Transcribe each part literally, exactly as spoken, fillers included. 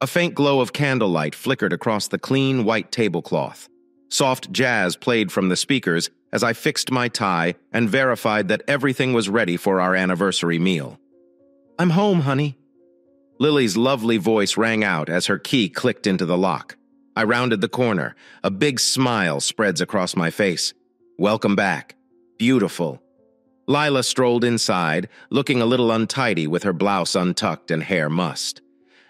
A faint glow of candlelight flickered across the clean white tablecloth. Soft jazz played from the speakers as I fixed my tie and verified that everything was ready for our anniversary meal. "I'm home, honey." Lily's lovely voice rang out as her key clicked into the lock. I rounded the corner. A big smile spreads across my face. "Welcome back. Beautiful." Lila strolled inside, looking a little untidy with her blouse untucked and hair mussed.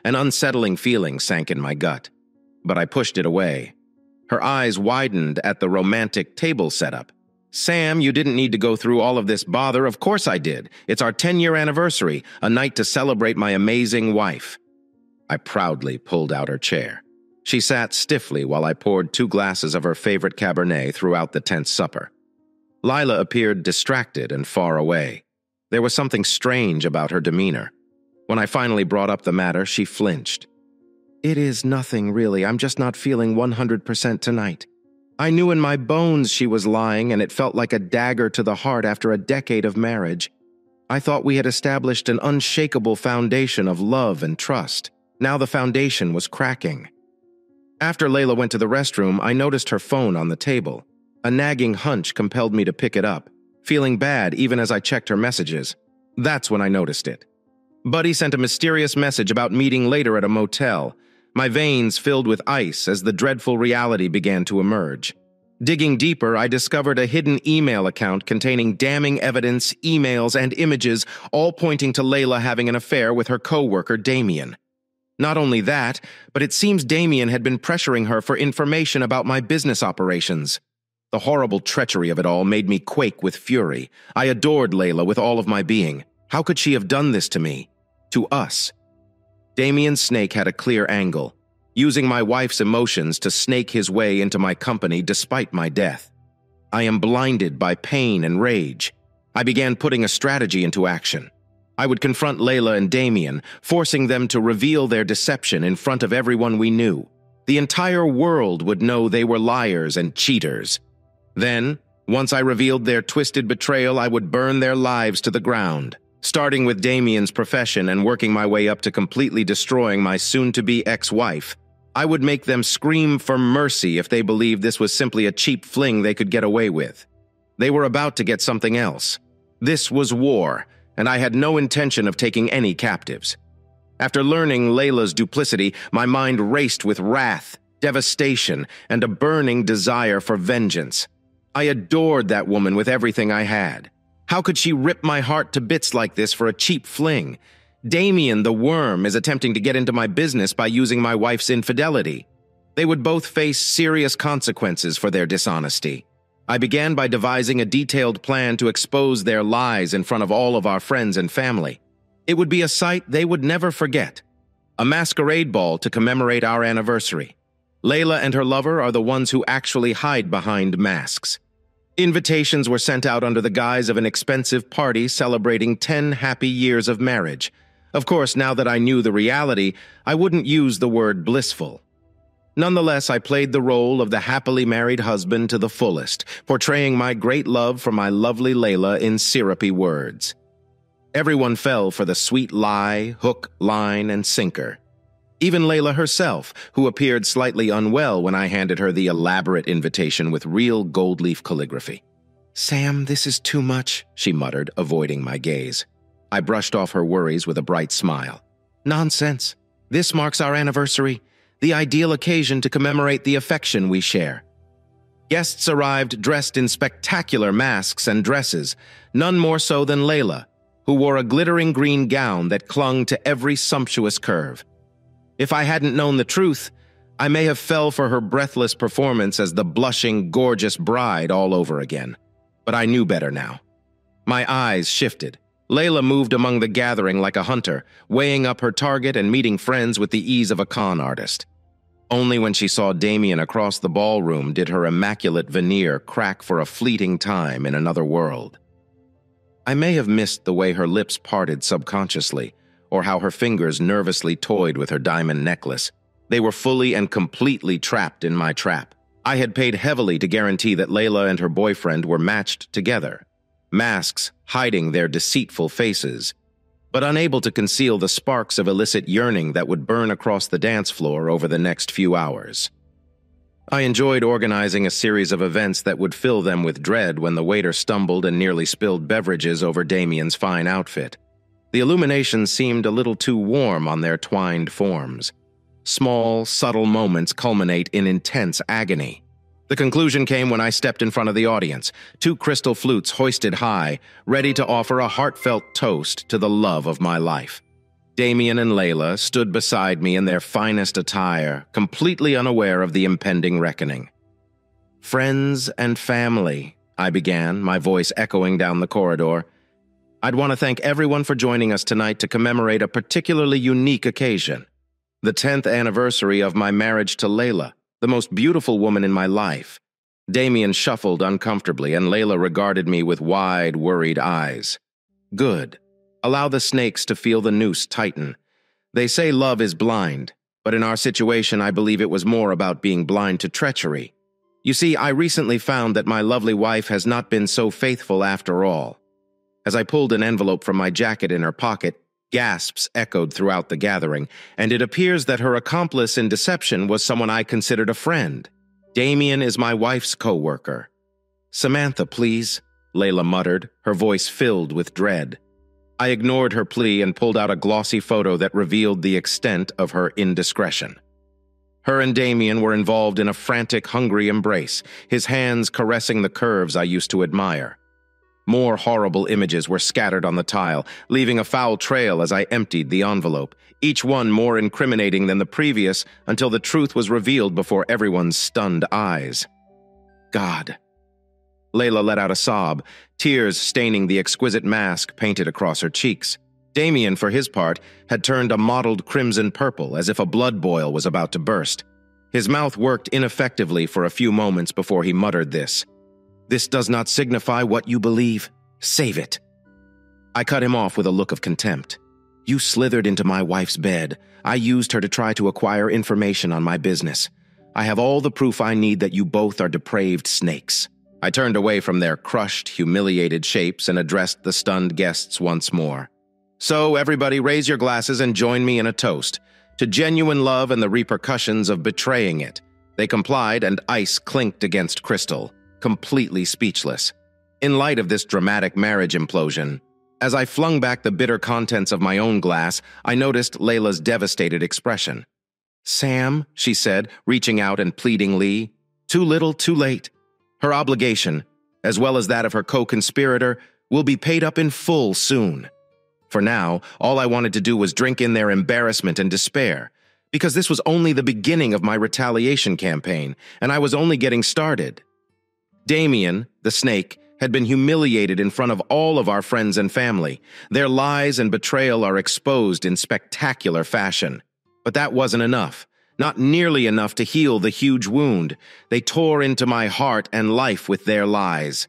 An unsettling feeling sank in my gut, but I pushed it away. Her eyes widened at the romantic table setup. "Sam, you didn't need to go through all of this bother." "Of course I did. It's our ten-year anniversary, a night to celebrate my amazing wife." I proudly pulled out her chair. She sat stiffly while I poured two glasses of her favorite Cabernet throughout the tense supper. Lila appeared distracted and far away. There was something strange about her demeanor. When I finally brought up the matter, she flinched. "It is nothing, really. I'm just not feeling one hundred percent tonight. I knew in my bones she was lying, and it felt like a dagger to the heart after a decade of marriage. I thought we had established an unshakable foundation of love and trust. Now the foundation was cracking." After Layla went to the restroom, I noticed her phone on the table. A nagging hunch compelled me to pick it up, feeling bad even as I checked her messages. That's when I noticed it. Buddy sent a mysterious message about meeting later at a motel. My veins filled with ice as the dreadful reality began to emerge. Digging deeper, I discovered a hidden email account containing damning evidence, emails, and images, all pointing to Layla having an affair with her co-worker Damien. Not only that, but it seems Damien had been pressuring her for information about my business operations. The horrible treachery of it all made me quake with fury. I adored Layla with all of my being. How could she have done this to me? To us. Damien's snake had a clear angle, using my wife's emotions to snake his way into my company despite my death. I am blinded by pain and rage. I began putting a strategy into action. I would confront Layla and Damien, forcing them to reveal their deception in front of everyone we knew. The entire world would know they were liars and cheaters. Then, once I revealed their twisted betrayal, I would burn their lives to the ground, starting with Damien's profession and working my way up to completely destroying my soon-to-be ex-wife. I would make them scream for mercy if they believed this was simply a cheap fling they could get away with. They were about to get something else. This was war, and I had no intention of taking any captives. After learning Layla's duplicity, my mind raced with wrath, devastation, and a burning desire for vengeance. I adored that woman with everything I had. How could she rip my heart to bits like this for a cheap fling? Damien the worm is attempting to get into my business by using my wife's infidelity. They would both face serious consequences for their dishonesty. I began by devising a detailed plan to expose their lies in front of all of our friends and family. It would be a sight they would never forget. A masquerade ball to commemorate our anniversary. Layla and her lover are the ones who actually hide behind masks. Invitations were sent out under the guise of an expensive party celebrating ten happy years of marriage. Of course, now that I knew the reality, I wouldn't use the word blissful. Nonetheless, I played the role of the happily married husband to the fullest, portraying my great love for my lovely Layla in syrupy words. Everyone fell for the sweet lie, hook, line, and sinker. Even Layla herself, who appeared slightly unwell when I handed her the elaborate invitation with real gold leaf calligraphy. "Sam, this is too much," she muttered, avoiding my gaze. I brushed off her worries with a bright smile. "Nonsense. This marks our anniversary, the ideal occasion to commemorate the affection we share." Guests arrived dressed in spectacular masks and dresses, none more so than Layla, who wore a glittering green gown that clung to every sumptuous curve. If I hadn't known the truth, I may have fell for her breathless performance as the blushing, gorgeous bride all over again. But I knew better now. My eyes shifted. Layla moved among the gathering like a hunter, weighing up her target and meeting friends with the ease of a con artist. Only when she saw Damien across the ballroom did her immaculate veneer crack for a fleeting time in another world. I may have missed the way her lips parted subconsciously, or how her fingers nervously toyed with her diamond necklace. They were fully and completely trapped in my trap. I had paid heavily to guarantee that Layla and her boyfriend were matched together, masks hiding their deceitful faces. but unable to conceal the sparks of illicit yearning that would burn across the dance floor over the next few hours. I enjoyed organizing a series of events that would fill them with dread when the waiter stumbled and nearly spilled beverages over Damien's fine outfit. The illumination seemed a little too warm on their twined forms. Small, subtle moments culminate in intense agony. The conclusion came when I stepped in front of the audience, two crystal flutes hoisted high, ready to offer a heartfelt toast to the love of my life. Damien and Layla stood beside me in their finest attire, completely unaware of the impending reckoning. "Friends and family," I began, my voice echoing down the corridor. "I'd want to thank everyone for joining us tonight to commemorate a particularly unique occasion, the tenth anniversary of my marriage to Layla, the most beautiful woman in my life." Damien shuffled uncomfortably, and Layla regarded me with wide, worried eyes. "Good. Allow the snakes to feel the noose tighten. They say love is blind, but in our situation I believe it was more about being blind to treachery. You see, I recently found that my lovely wife has not been so faithful after all." As I pulled an envelope from my jacket in her pocket, gasps echoed throughout the gathering, and it appears that her accomplice in deception was someone I considered a friend. Damien is my wife's co-worker. "Samantha, please," Layla muttered, her voice filled with dread. I ignored her plea and pulled out a glossy photo that revealed the extent of her indiscretion. Her and Damien were involved in a frantic, hungry embrace, his hands caressing the curves I used to admire. More horrible images were scattered on the tile, leaving a foul trail as I emptied the envelope, each one more incriminating than the previous until the truth was revealed before everyone's stunned eyes. "God." Layla let out a sob, tears staining the exquisite mask painted across her cheeks. Damien, for his part, had turned a mottled crimson purple as if a blood boil was about to burst. His mouth worked ineffectively for a few moments before he muttered this. "This does not signify what you believe. Save it." I cut him off with a look of contempt. "You slithered into my wife's bed. I used her to try to acquire information on my business. I have all the proof I need that you both are depraved snakes." I turned away from their crushed, humiliated shapes and addressed the stunned guests once more. "So, everybody, raise your glasses and join me in a toast to genuine love and the repercussions of betraying it." They complied, and ice clinked against crystal, completely speechless. In light of this dramatic marriage implosion, as I flung back the bitter contents of my own glass, I noticed Layla's devastated expression. "Sam," she said, reaching out and pleadingly, "too little, too late. Her obligation, as well as that of her co-conspirator, will be paid up in full soon." For now, all I wanted to do was drink in their embarrassment and despair, because this was only the beginning of my retaliation campaign, and I was only getting started. Damien, the snake, had been humiliated in front of all of our friends and family. Their lies and betrayal are exposed in spectacular fashion. But that wasn't enough. Not nearly enough to heal the huge wound. They tore into my heart and life with their lies.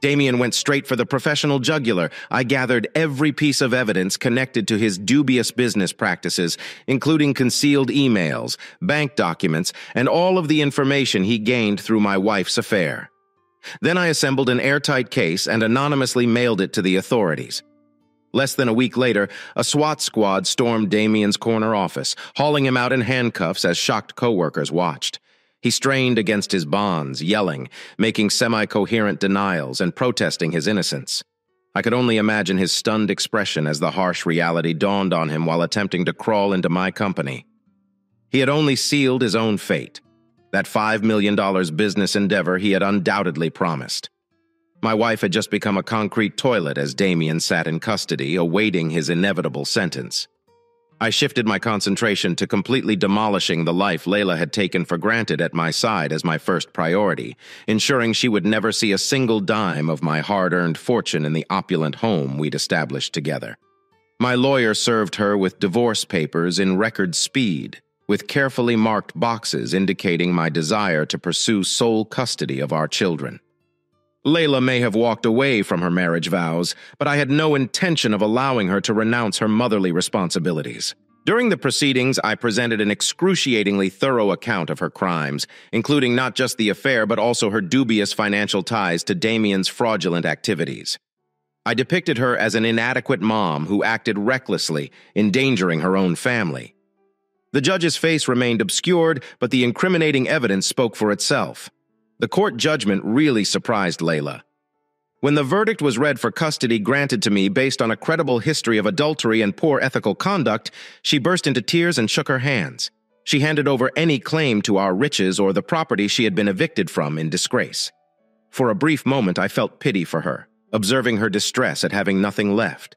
Damien went straight for the professional jugular. I gathered every piece of evidence connected to his dubious business practices, including concealed emails, bank documents, and all of the information he gained through my wife's affair. Then I assembled an airtight case and anonymously mailed it to the authorities. Less than a week later, a SWAT squad stormed Damien's corner office, hauling him out in handcuffs as shocked coworkers watched. He strained against his bonds, yelling, making semi-coherent denials, and protesting his innocence. I could only imagine his stunned expression as the harsh reality dawned on him while attempting to crawl into my company. He had only sealed his own fate, that five million dollar business endeavor he had undoubtedly promised. My wife had just become a concrete toilet as Damien sat in custody, awaiting his inevitable sentence. I shifted my concentration to completely demolishing the life Layla had taken for granted at my side as my first priority, ensuring she would never see a single dime of my hard-earned fortune in the opulent home we'd established together. My lawyer served her with divorce papers in record speed, with carefully marked boxes indicating my desire to pursue sole custody of our children. Layla may have walked away from her marriage vows, but I had no intention of allowing her to renounce her motherly responsibilities. During the proceedings, I presented an excruciatingly thorough account of her crimes, including not just the affair but also her dubious financial ties to Damien's fraudulent activities. I depicted her as an inadequate mom who acted recklessly, endangering her own family. The judge's face remained obscured, but the incriminating evidence spoke for itself. The court judgment really surprised Layla. When the verdict was read for custody granted to me based on a credible history of adultery and poor ethical conduct, she burst into tears and shook her hands. She handed over any claim to our riches or the property she had been evicted from in disgrace. For a brief moment, I felt pity for her, observing her distress at having nothing left.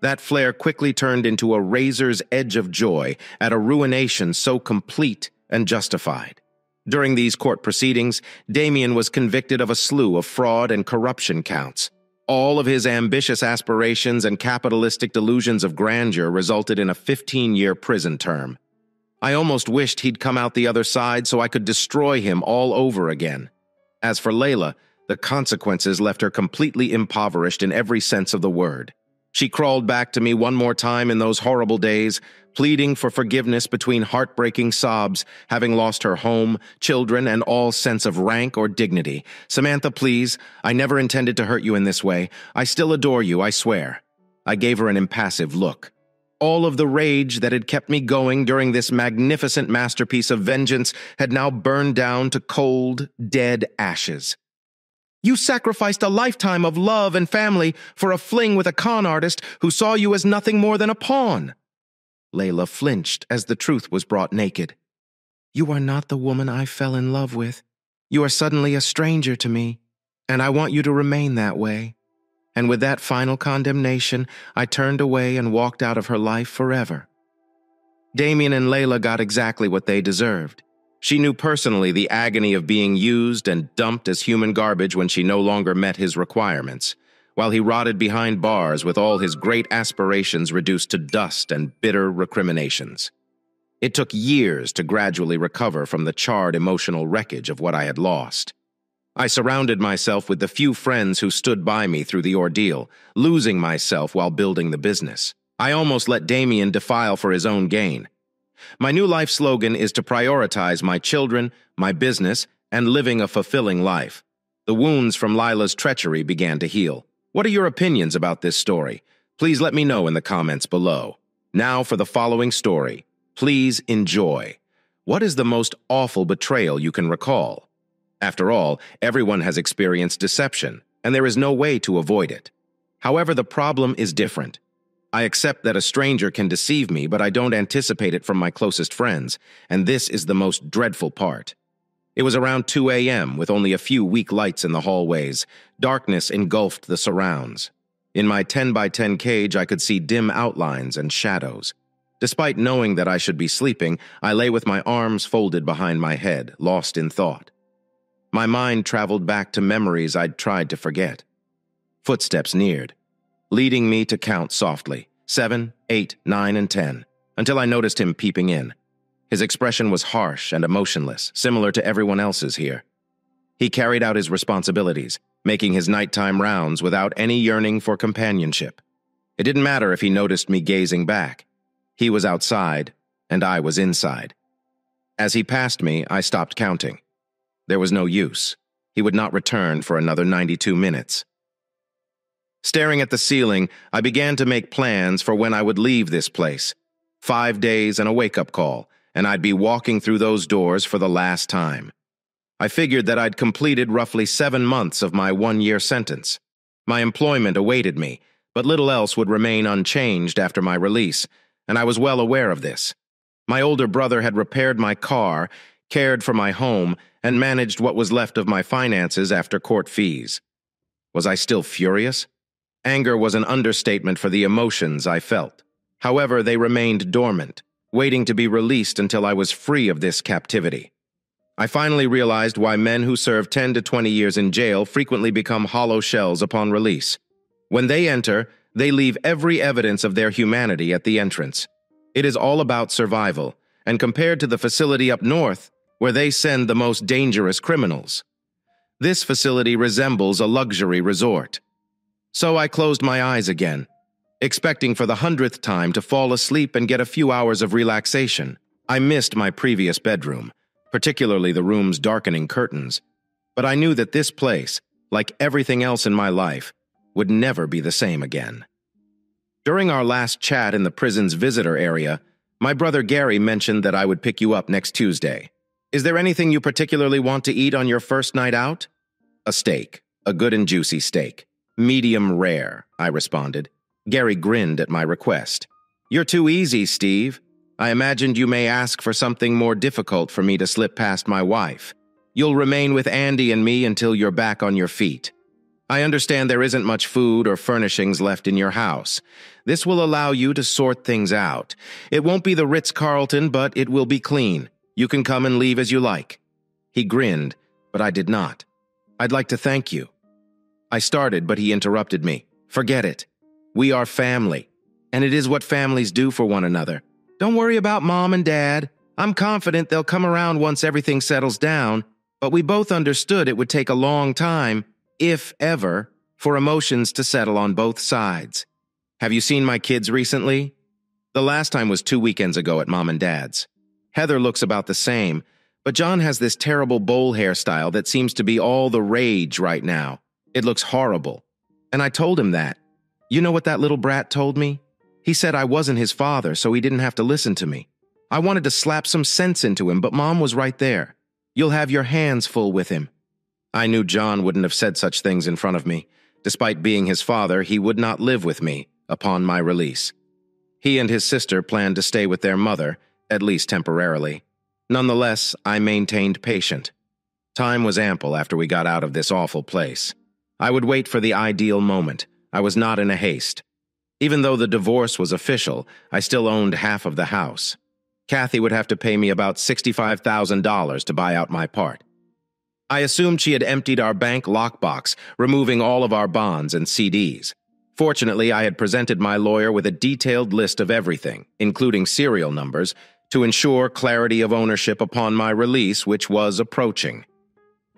That flare quickly turned into a razor's edge of joy at a ruination so complete and justified. During these court proceedings, Damien was convicted of a slew of fraud and corruption counts. All of his ambitious aspirations and capitalistic delusions of grandeur resulted in a fifteen-year prison term. I almost wished he'd come out the other side so I could destroy him all over again. As for Layla, the consequences left her completely impoverished in every sense of the word. She crawled back to me one more time in those horrible days, pleading for forgiveness between heartbreaking sobs, having lost her home, children, and all sense of rank or dignity. "Samantha, please, I never intended to hurt you in this way. I still adore you, I swear." I gave her an impassive look. All of the rage that had kept me going during this magnificent masterpiece of vengeance had now burned down to cold, dead ashes. "You sacrificed a lifetime of love and family for a fling with a con artist who saw you as nothing more than a pawn." Layla flinched as the truth was brought naked. "You are not the woman I fell in love with. You are suddenly a stranger to me, and I want you to remain that way." And with that final condemnation, I turned away and walked out of her life forever. Damien and Layla got exactly what they deserved. She knew personally the agony of being used and dumped as human garbage when she no longer met his requirements, while he rotted behind bars with all his great aspirations reduced to dust and bitter recriminations. It took years to gradually recover from the charred emotional wreckage of what I had lost. I surrounded myself with the few friends who stood by me through the ordeal, losing myself while building the business. I almost let Damien defile for his own gain. My new life slogan is to prioritize my children, my business, and living a fulfilling life. The wounds from Layla's treachery began to heal. What are your opinions about this story? Please let me know in the comments below. Now for the following story. Please enjoy. What is the most awful betrayal you can recall? After all, everyone has experienced deception, and there is no way to avoid it. However, the problem is different. I accept that a stranger can deceive me, but I don't anticipate it from my closest friends, and this is the most dreadful part. It was around two A M with only a few weak lights in the hallways. Darkness engulfed the surrounds. In my ten by ten cage, I could see dim outlines and shadows. Despite knowing that I should be sleeping, I lay with my arms folded behind my head, lost in thought. My mind traveled back to memories I'd tried to forget. Footsteps neared, leading me to count softly, seven, eight, nine, and ten, until I noticed him peeping in. His expression was harsh and emotionless, similar to everyone else's here. He carried out his responsibilities, making his nighttime rounds without any yearning for companionship. It didn't matter if he noticed me gazing back. He was outside, and I was inside. As he passed me, I stopped counting. There was no use. He would not return for another ninety-two minutes. Staring at the ceiling, I began to make plans for when I would leave this place. Five days and a wake-up call, and I'd be walking through those doors for the last time. I figured that I'd completed roughly seven months of my one-year sentence. My employment awaited me, but little else would remain unchanged after my release, and I was well aware of this. My older brother had repaired my car, cared for my home, and managed what was left of my finances after court fees. Was I still furious? Anger was an understatement for the emotions I felt. However, they remained dormant, waiting to be released until I was free of this captivity. I finally realized why men who serve ten to twenty years in jail frequently become hollow shells upon release. When they enter, they leave every evidence of their humanity at the entrance. It is all about survival, and compared to the facility up north, where they send the most dangerous criminals, this facility resembles a luxury resort. So I closed my eyes again, expecting for the hundredth time to fall asleep and get a few hours of relaxation. I missed my previous bedroom, particularly the room's darkening curtains, but I knew that this place, like everything else in my life, would never be the same again. During our last chat in the prison's visitor area, my brother Gary mentioned that I would pick you up next Tuesday. Is there anything you particularly want to eat on your first night out? A steak, a good and juicy steak. Medium rare, I responded. Gary grinned at my request. You're too easy, Steve. I imagined you may ask for something more difficult for me to slip past my wife. You'll remain with Andy and me until you're back on your feet. I understand there isn't much food or furnishings left in your house. This will allow you to sort things out. It won't be the Ritz-Carlton, but it will be clean. You can come and leave as you like. He grinned, but I did not. I'd like to thank you. I started, but he interrupted me. Forget it. We are family, and it is what families do for one another. Don't worry about Mom and Dad. I'm confident they'll come around once everything settles down, but we both understood it would take a long time, if ever, for emotions to settle on both sides. Have you seen my kids recently? The last time was two weekends ago at Mom and Dad's. Heather looks about the same, but John has this terrible bowl hairstyle that seems to be all the rage right now. It looks horrible. And I told him that. You know what that little brat told me? He said I wasn't his father, so he didn't have to listen to me. I wanted to slap some sense into him, but Mom was right there. You'll have your hands full with him. I knew John wouldn't have said such things in front of me. Despite being his father, he would not live with me upon my release. He and his sister planned to stay with their mother, at least temporarily. Nonetheless, I maintained patience. Time was ample after we got out of this awful place. I would wait for the ideal moment. I was not in a haste. Even though the divorce was official, I still owned half of the house. Kathy would have to pay me about sixty-five thousand dollars to buy out my part. I assumed she had emptied our bank lockbox, removing all of our bonds and C Ds. Fortunately, I had presented my lawyer with a detailed list of everything, including serial numbers, to ensure clarity of ownership upon my release, which was approaching.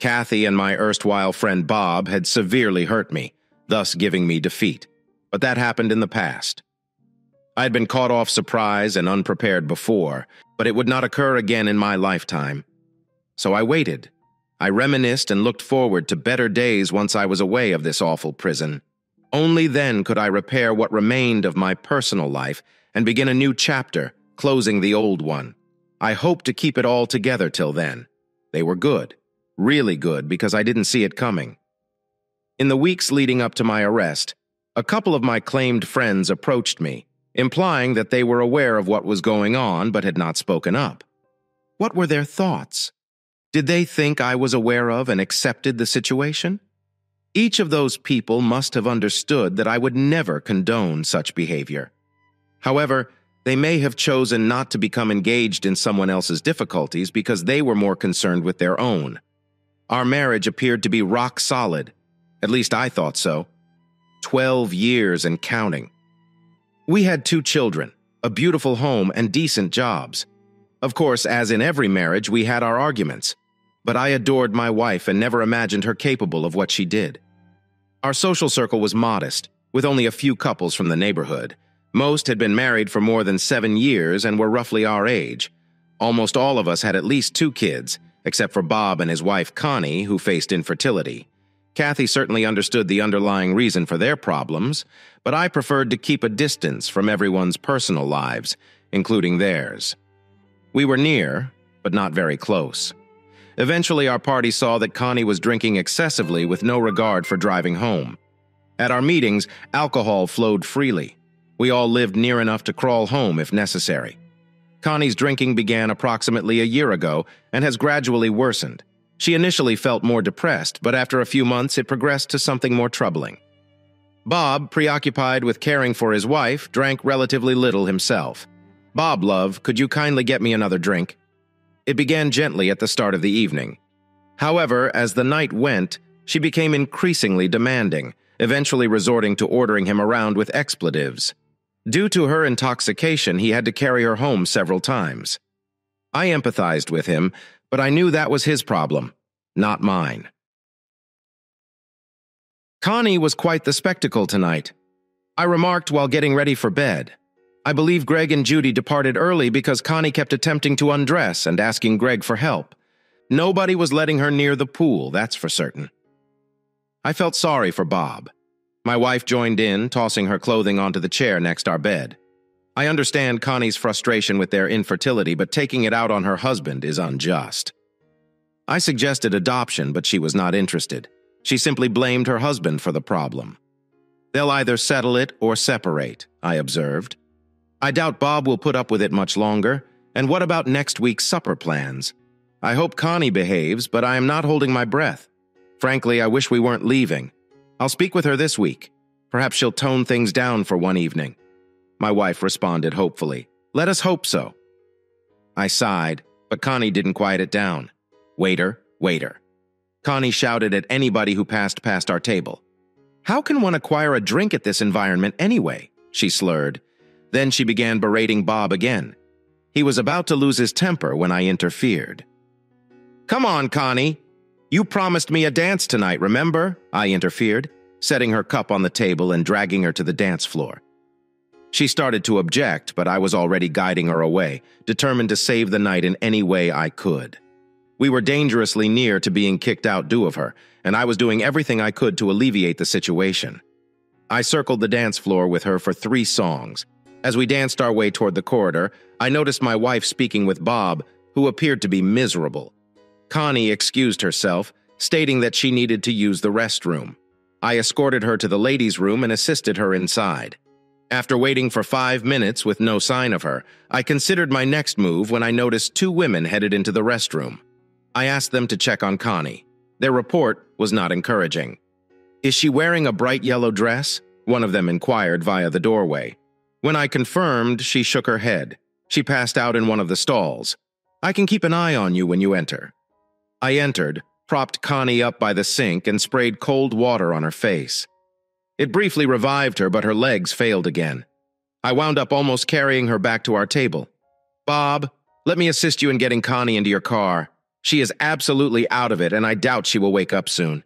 Kathy and my erstwhile friend Bob had severely hurt me, thus giving me defeat. But that happened in the past. I had been caught off surprise and unprepared before, but it would not occur again in my lifetime. So I waited. I reminisced and looked forward to better days once I was away of this awful prison. Only then could I repair what remained of my personal life and begin a new chapter, closing the old one. I hoped to keep it all together till then. They were good, really good, because I didn't see it coming. In the weeks leading up to my arrest, a couple of my claimed friends approached me, implying that they were aware of what was going on but had not spoken up. What were their thoughts? Did they think I was aware of and accepted the situation? Each of those people must have understood that I would never condone such behavior. However, they may have chosen not to become engaged in someone else's difficulties because they were more concerned with their own. Our marriage appeared to be rock solid. At least I thought so. Twelve years and counting. We had two children, a beautiful home, and decent jobs. Of course, as in every marriage, we had our arguments. But I adored my wife and never imagined her capable of what she did. Our social circle was modest, with only a few couples from the neighborhood. Most had been married for more than seven years and were roughly our age. Almost all of us had at least two kids, except for Bob and his wife Connie, who faced infertility. Kathy certainly understood the underlying reason for their problems, but I preferred to keep a distance from everyone's personal lives, including theirs. We were near, but not very close. Eventually, our party saw that Connie was drinking excessively with no regard for driving home. At our meetings, alcohol flowed freely. We all lived near enough to crawl home if necessary. Connie's drinking began approximately a year ago and has gradually worsened. She initially felt more depressed, but after a few months, it progressed to something more troubling. Bob, preoccupied with caring for his wife, drank relatively little himself. Bob, love, could you kindly get me another drink? It began gently at the start of the evening. However, as the night went, she became increasingly demanding, eventually resorting to ordering him around with expletives. Due to her intoxication, he had to carry her home several times. I empathized with him, but I knew that was his problem, not mine. Connie was quite the spectacle tonight. I remarked while getting ready for bed. I believe Greg and Judy departed early because Connie kept attempting to undress and asking Greg for help. Nobody was letting her near the pool, that's for certain. I felt sorry for Bob. My wife joined in, tossing her clothing onto the chair next our bed. I understand Connie's frustration with their infertility, but taking it out on her husband is unjust. I suggested adoption, but she was not interested. She simply blamed her husband for the problem. They'll either settle it or separate, I observed. I doubt Bob will put up with it much longer. And what about next week's supper plans? I hope Connie behaves, but I am not holding my breath. Frankly, I wish we weren't leaving. I'll speak with her this week. Perhaps she'll tone things down for one evening. My wife responded hopefully. Let us hope so. I sighed, but Connie didn't quiet it down. Waiter, waiter. Connie shouted at anybody who passed past our table. How can one acquire a drink at this environment anyway? She slurred. Then she began berating Bob again. He was about to lose his temper when I interfered. Come on, Connie. You promised me a dance tonight, remember? I interfered, setting her cup on the table and dragging her to the dance floor. She started to object, but I was already guiding her away, determined to save the night in any way I could. We were dangerously near to being kicked out due of her, and I was doing everything I could to alleviate the situation. I circled the dance floor with her for three songs. As we danced our way toward the corridor, I noticed my wife speaking with Bob, who appeared to be miserable. Connie excused herself, stating that she needed to use the restroom. I escorted her to the ladies' room and assisted her inside. After waiting for five minutes with no sign of her, I considered my next move when I noticed two women headed into the restroom. I asked them to check on Connie. Their report was not encouraging. "Is she wearing a bright yellow dress?" One of them inquired via the doorway. When I confirmed, she shook her head. She passed out in one of the stalls. I can keep an eye on you when you enter. I entered, propped Connie up by the sink, and sprayed cold water on her face. It briefly revived her, but her legs failed again. I wound up almost carrying her back to our table. Bob, let me assist you in getting Connie into your car. She is absolutely out of it, and I doubt she will wake up soon.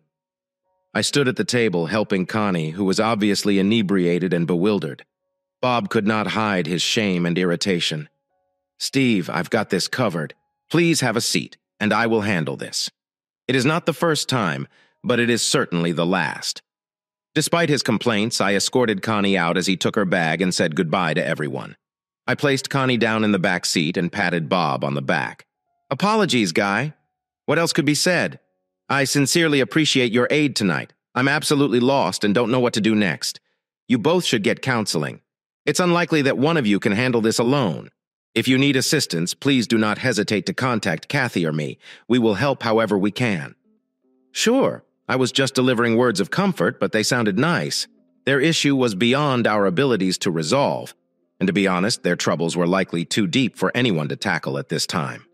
I stood at the table helping Connie, who was obviously inebriated and bewildered. Bob could not hide his shame and irritation. Steve, I've got this covered. Please have a seat, and I will handle this. It is not the first time, but it is certainly the last. Despite his complaints, I escorted Connie out as he took her bag and said goodbye to everyone. I placed Connie down in the back seat and patted Bob on the back. Apologies, guy. What else could be said? I sincerely appreciate your aid tonight. I'm absolutely lost and don't know what to do next. You both should get counseling. It's unlikely that one of you can handle this alone. If you need assistance, please do not hesitate to contact Kathy or me. We will help however we can. Sure, I was just delivering words of comfort, but they sounded nice. Their issue was beyond our abilities to resolve, and to be honest, their troubles were likely too deep for anyone to tackle at this time.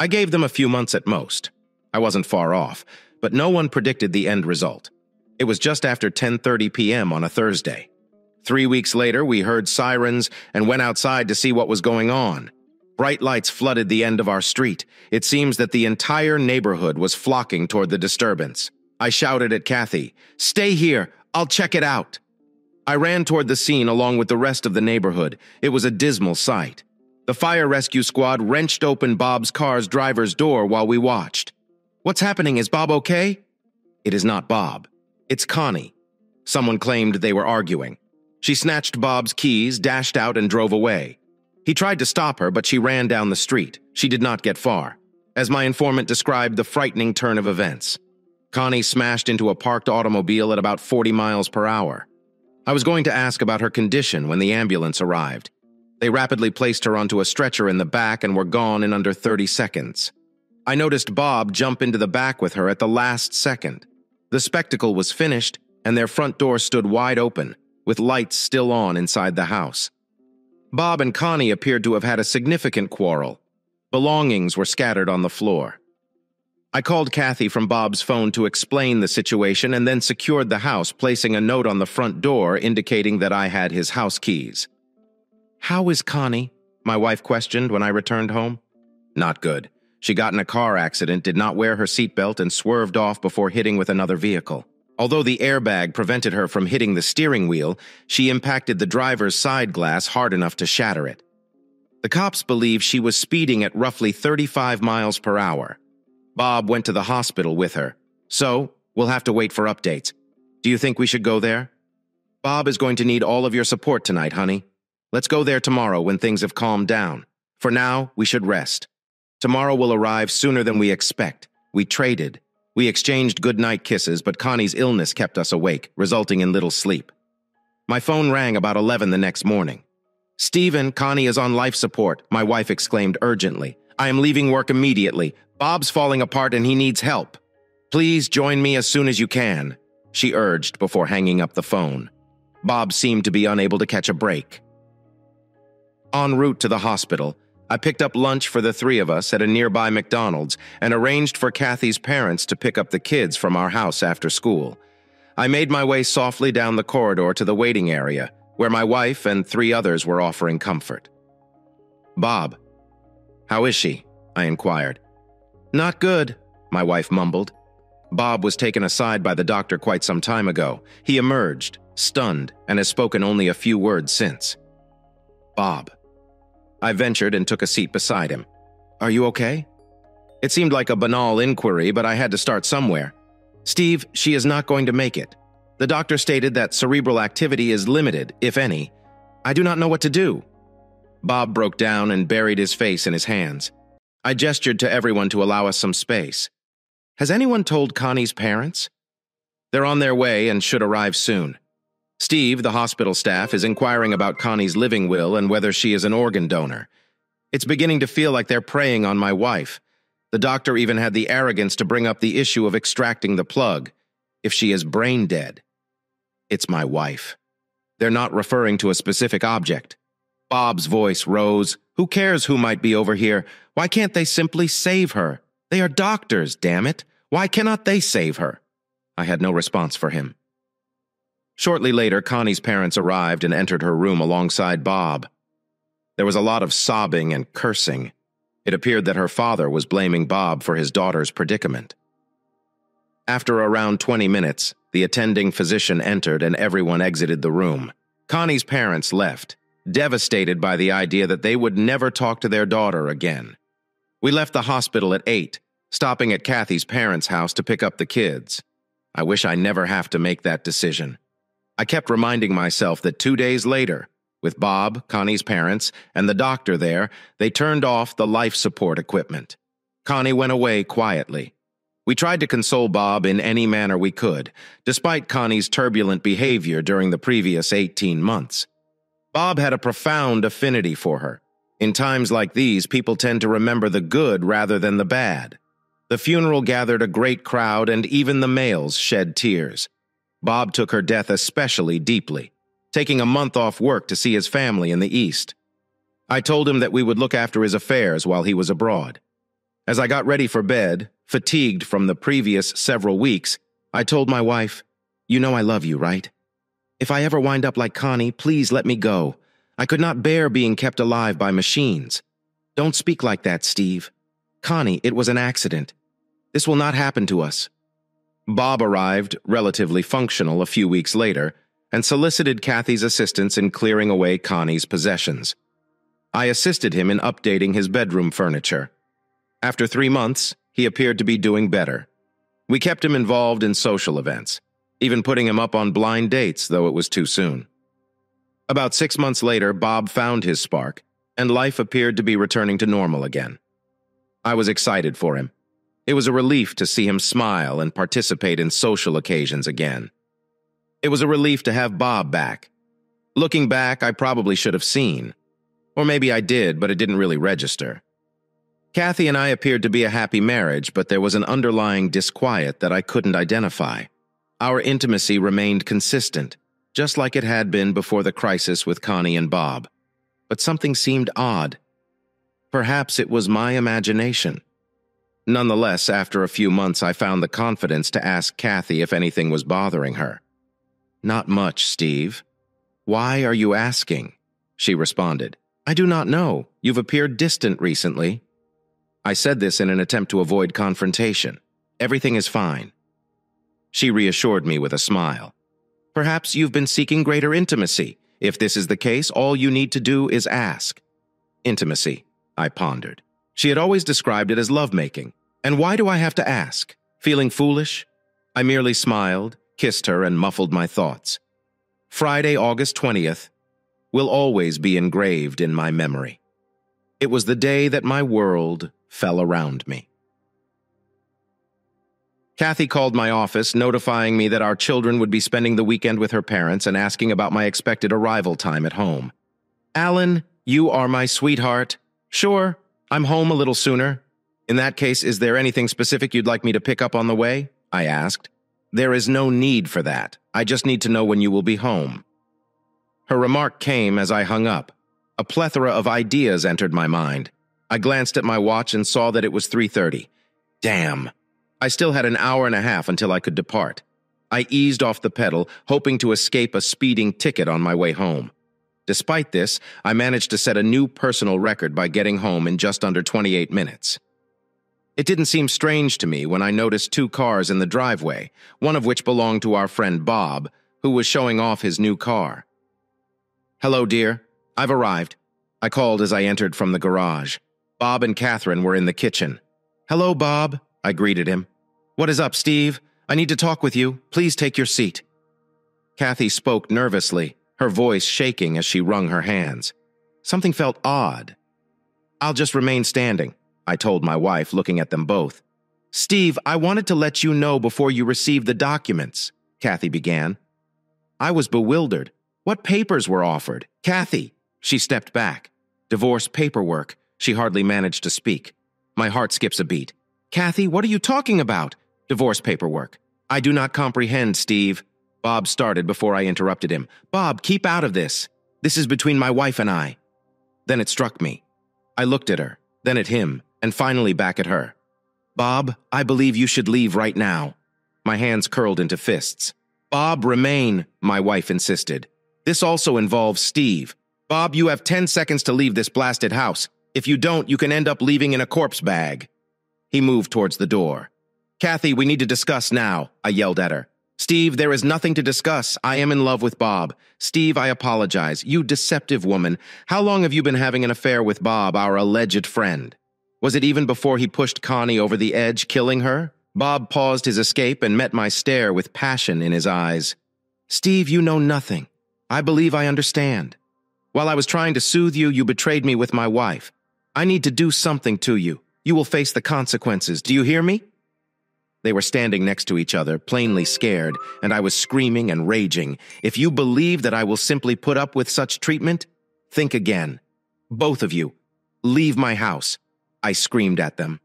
I gave them a few months at most. I wasn't far off, but no one predicted the end result. It was just after ten thirty p m on a Thursday. Three weeks later, we heard sirens and went outside to see what was going on. Bright lights flooded the end of our street. It seems that the entire neighborhood was flocking toward the disturbance. I shouted at Kathy, "Stay here, I'll check it out." I ran toward the scene along with the rest of the neighborhood. It was a dismal sight. The fire rescue squad wrenched open Bob's car's driver's door while we watched. "What's happening? Is Bob okay?" It is not Bob. It's Connie. Someone claimed they were arguing. She snatched Bob's keys, dashed out, and drove away. He tried to stop her, but she ran down the street. She did not get far. As my informant described the frightening turn of events, Connie smashed into a parked automobile at about forty miles per hour. I was going to ask about her condition when the ambulance arrived. They rapidly placed her onto a stretcher in the back and were gone in under thirty seconds. I noticed Bob jump into the back with her at the last second. The spectacle was finished, and their front door stood wide open, with lights still on inside the house. Bob and Connie appeared to have had a significant quarrel. Belongings were scattered on the floor. I called Kathy from Bob's phone to explain the situation and then secured the house, placing a note on the front door indicating that I had his house keys. "How is Connie?" my wife questioned when I returned home. "Not good. She got in a car accident, did not wear her seatbelt, and swerved off before hitting with another vehicle. Although the airbag prevented her from hitting the steering wheel, she impacted the driver's side glass hard enough to shatter it. The cops believe she was speeding at roughly thirty-five miles per hour. Bob went to the hospital with her, so we'll have to wait for updates. Do you think we should go there? Bob is going to need all of your support tonight, honey. Let's go there tomorrow when things have calmed down. For now, we should rest. Tomorrow will arrive sooner than we expect. We traded. We exchanged goodnight kisses, but Connie's illness kept us awake, resulting in little sleep. My phone rang about eleven the next morning. "Stephen, Connie is on life support," my wife exclaimed urgently. "I am leaving work immediately. Bob's falling apart and he needs help. Please join me as soon as you can," she urged before hanging up the phone. Bob seemed to be unable to catch a break. En route to the hospital, I picked up lunch for the three of us at a nearby McDonald's and arranged for Kathy's parents to pick up the kids from our house after school. I made my way softly down the corridor to the waiting area, where my wife and three others were offering comfort. "Bob, how is she?" I inquired. "Not good," my wife mumbled. Bob was taken aside by the doctor quite some time ago. He emerged, stunned, and has spoken only a few words since. "Bob." I ventured and took a seat beside him. "Are you okay?" It seemed like a banal inquiry, but I had to start somewhere. "Steve, she is not going to make it. The doctor stated that cerebral activity is limited, if any. I do not know what to do." Bob broke down and buried his face in his hands. I gestured to everyone to allow us some space. "Has anyone told Connie's parents?" "They're on their way and should arrive soon. Steve, the hospital staff, is inquiring about Connie's living will and whether she is an organ donor. It's beginning to feel like they're preying on my wife. The doctor even had the arrogance to bring up the issue of extracting the plug, if she is brain dead." "It's my wife. They're not referring to a specific object." Bob's voice rose. "Who cares who might be over here? Why can't they simply save her? They are doctors, damn it. Why cannot they save her?" I had no response for him. Shortly later, Connie's parents arrived and entered her room alongside Bob. There was a lot of sobbing and cursing. It appeared that her father was blaming Bob for his daughter's predicament. After around twenty minutes, the attending physician entered and everyone exited the room. Connie's parents left, devastated by the idea that they would never talk to their daughter again. We left the hospital at eight, stopping at Kathy's parents' house to pick up the kids. I wish I never have to make that decision. I kept reminding myself that two days later, with Bob, Connie's parents, and the doctor there, they turned off the life support equipment. Connie went away quietly. We tried to console Bob in any manner we could, despite Connie's turbulent behavior during the previous eighteen months. Bob had a profound affinity for her. In times like these, people tend to remember the good rather than the bad. The funeral gathered a great crowd, and even the males shed tears. Bob took her death especially deeply, taking a month off work to see his family in the East. I told him that we would look after his affairs while he was abroad. As I got ready for bed, fatigued from the previous several weeks, I told my wife, "You know I love you, right? If I ever wind up like Connie, please let me go. I could not bear being kept alive by machines." "Don't speak like that, Steve. Connie, it was an accident. This will not happen to us." Bob arrived, relatively functional, a few weeks later, and solicited Kathy's assistance in clearing away Connie's possessions. I assisted him in updating his bedroom furniture. After three months, he appeared to be doing better. We kept him involved in social events, even putting him up on blind dates, though it was too soon. About six months later, Bob found his spark, and life appeared to be returning to normal again. I was excited for him. It was a relief to see him smile and participate in social occasions again. It was a relief to have Bob back. Looking back, I probably should have seen. Or maybe I did, but it didn't really register. Kathy and I appeared to be a happy marriage, but there was an underlying disquiet that I couldn't identify. Our intimacy remained consistent, just like it had been before the crisis with Connie and Bob. But something seemed odd. Perhaps it was my imagination. Nonetheless, after a few months, I found the confidence to ask Kathy if anything was bothering her. "Not much, Steve." "Why are you asking?" she responded. "I do not know. You've appeared distant recently." I said this in an attempt to avoid confrontation. "Everything is fine." She reassured me with a smile. "Perhaps you've been seeking greater intimacy. If this is the case, all you need to do is ask." Intimacy, I pondered. She had always described it as lovemaking. And why do I have to ask? Feeling foolish? I merely smiled, kissed her, and muffled my thoughts. Friday, August twentieth, will always be engraved in my memory. It was the day that my world fell around me. Kathy called my office, notifying me that our children would be spending the weekend with her parents and asking about my expected arrival time at home. "Alan, you are my sweetheart. Sure, I'm home a little sooner. In that case, is there anything specific you'd like me to pick up on the way?" I asked. "There is no need for that. I just need to know when you will be home." Her remark came as I hung up. A plethora of ideas entered my mind. I glanced at my watch and saw that it was three thirty. Damn. I still had an hour and a half until I could depart. I eased off the pedal, hoping to escape a speeding ticket on my way home. Despite this, I managed to set a new personal record by getting home in just under twenty-eight minutes. It didn't seem strange to me when I noticed two cars in the driveway, one of which belonged to our friend Bob, who was showing off his new car. "Hello, dear. I've arrived," I called as I entered from the garage. Bob and Catherine were in the kitchen. "Hello, Bob," I greeted him. "What is up, Steve? I need to talk with you. Please take your seat." Kathy spoke nervously, her voice shaking as she wrung her hands. Something felt odd. "I'll just remain standing," I told my wife, looking at them both. "Steve, I wanted to let you know before you received the documents," Kathy began. I was bewildered. What papers were offered? "Kathy," she stepped back. "Divorce paperwork," she hardly managed to speak. My heart skips a beat. "Kathy, what are you talking about? Divorce paperwork." "I do not comprehend, Steve," Bob started before I interrupted him. "Bob, keep out of this. This is between my wife and I." Then it struck me. I looked at her, then at him, and finally back at her. "Bob, I believe you should leave right now." My hands curled into fists. "Bob, remain," my wife insisted. "This also involves Steve. Bob, you have ten seconds to leave this blasted house. If you don't, you can end up leaving in a corpse bag." He moved towards the door. "Kathy, we need to discuss now," I yelled at her. "Steve, there is nothing to discuss. I am in love with Bob. Steve, I apologize. You deceptive woman. How long have you been having an affair with Bob, our alleged friend? Was it even before he pushed Connie over the edge, killing her?" Bob paused his escape and met my stare with passion in his eyes. "Steve, you know nothing. I believe I understand. While I was trying to soothe you, you betrayed me with my wife. I need to do something to you. You will face the consequences. Do you hear me?" They were standing next to each other, plainly scared, and I was screaming and raging. "If you believe that I will simply put up with such treatment, think again. Both of you, leave my house," I screamed at them.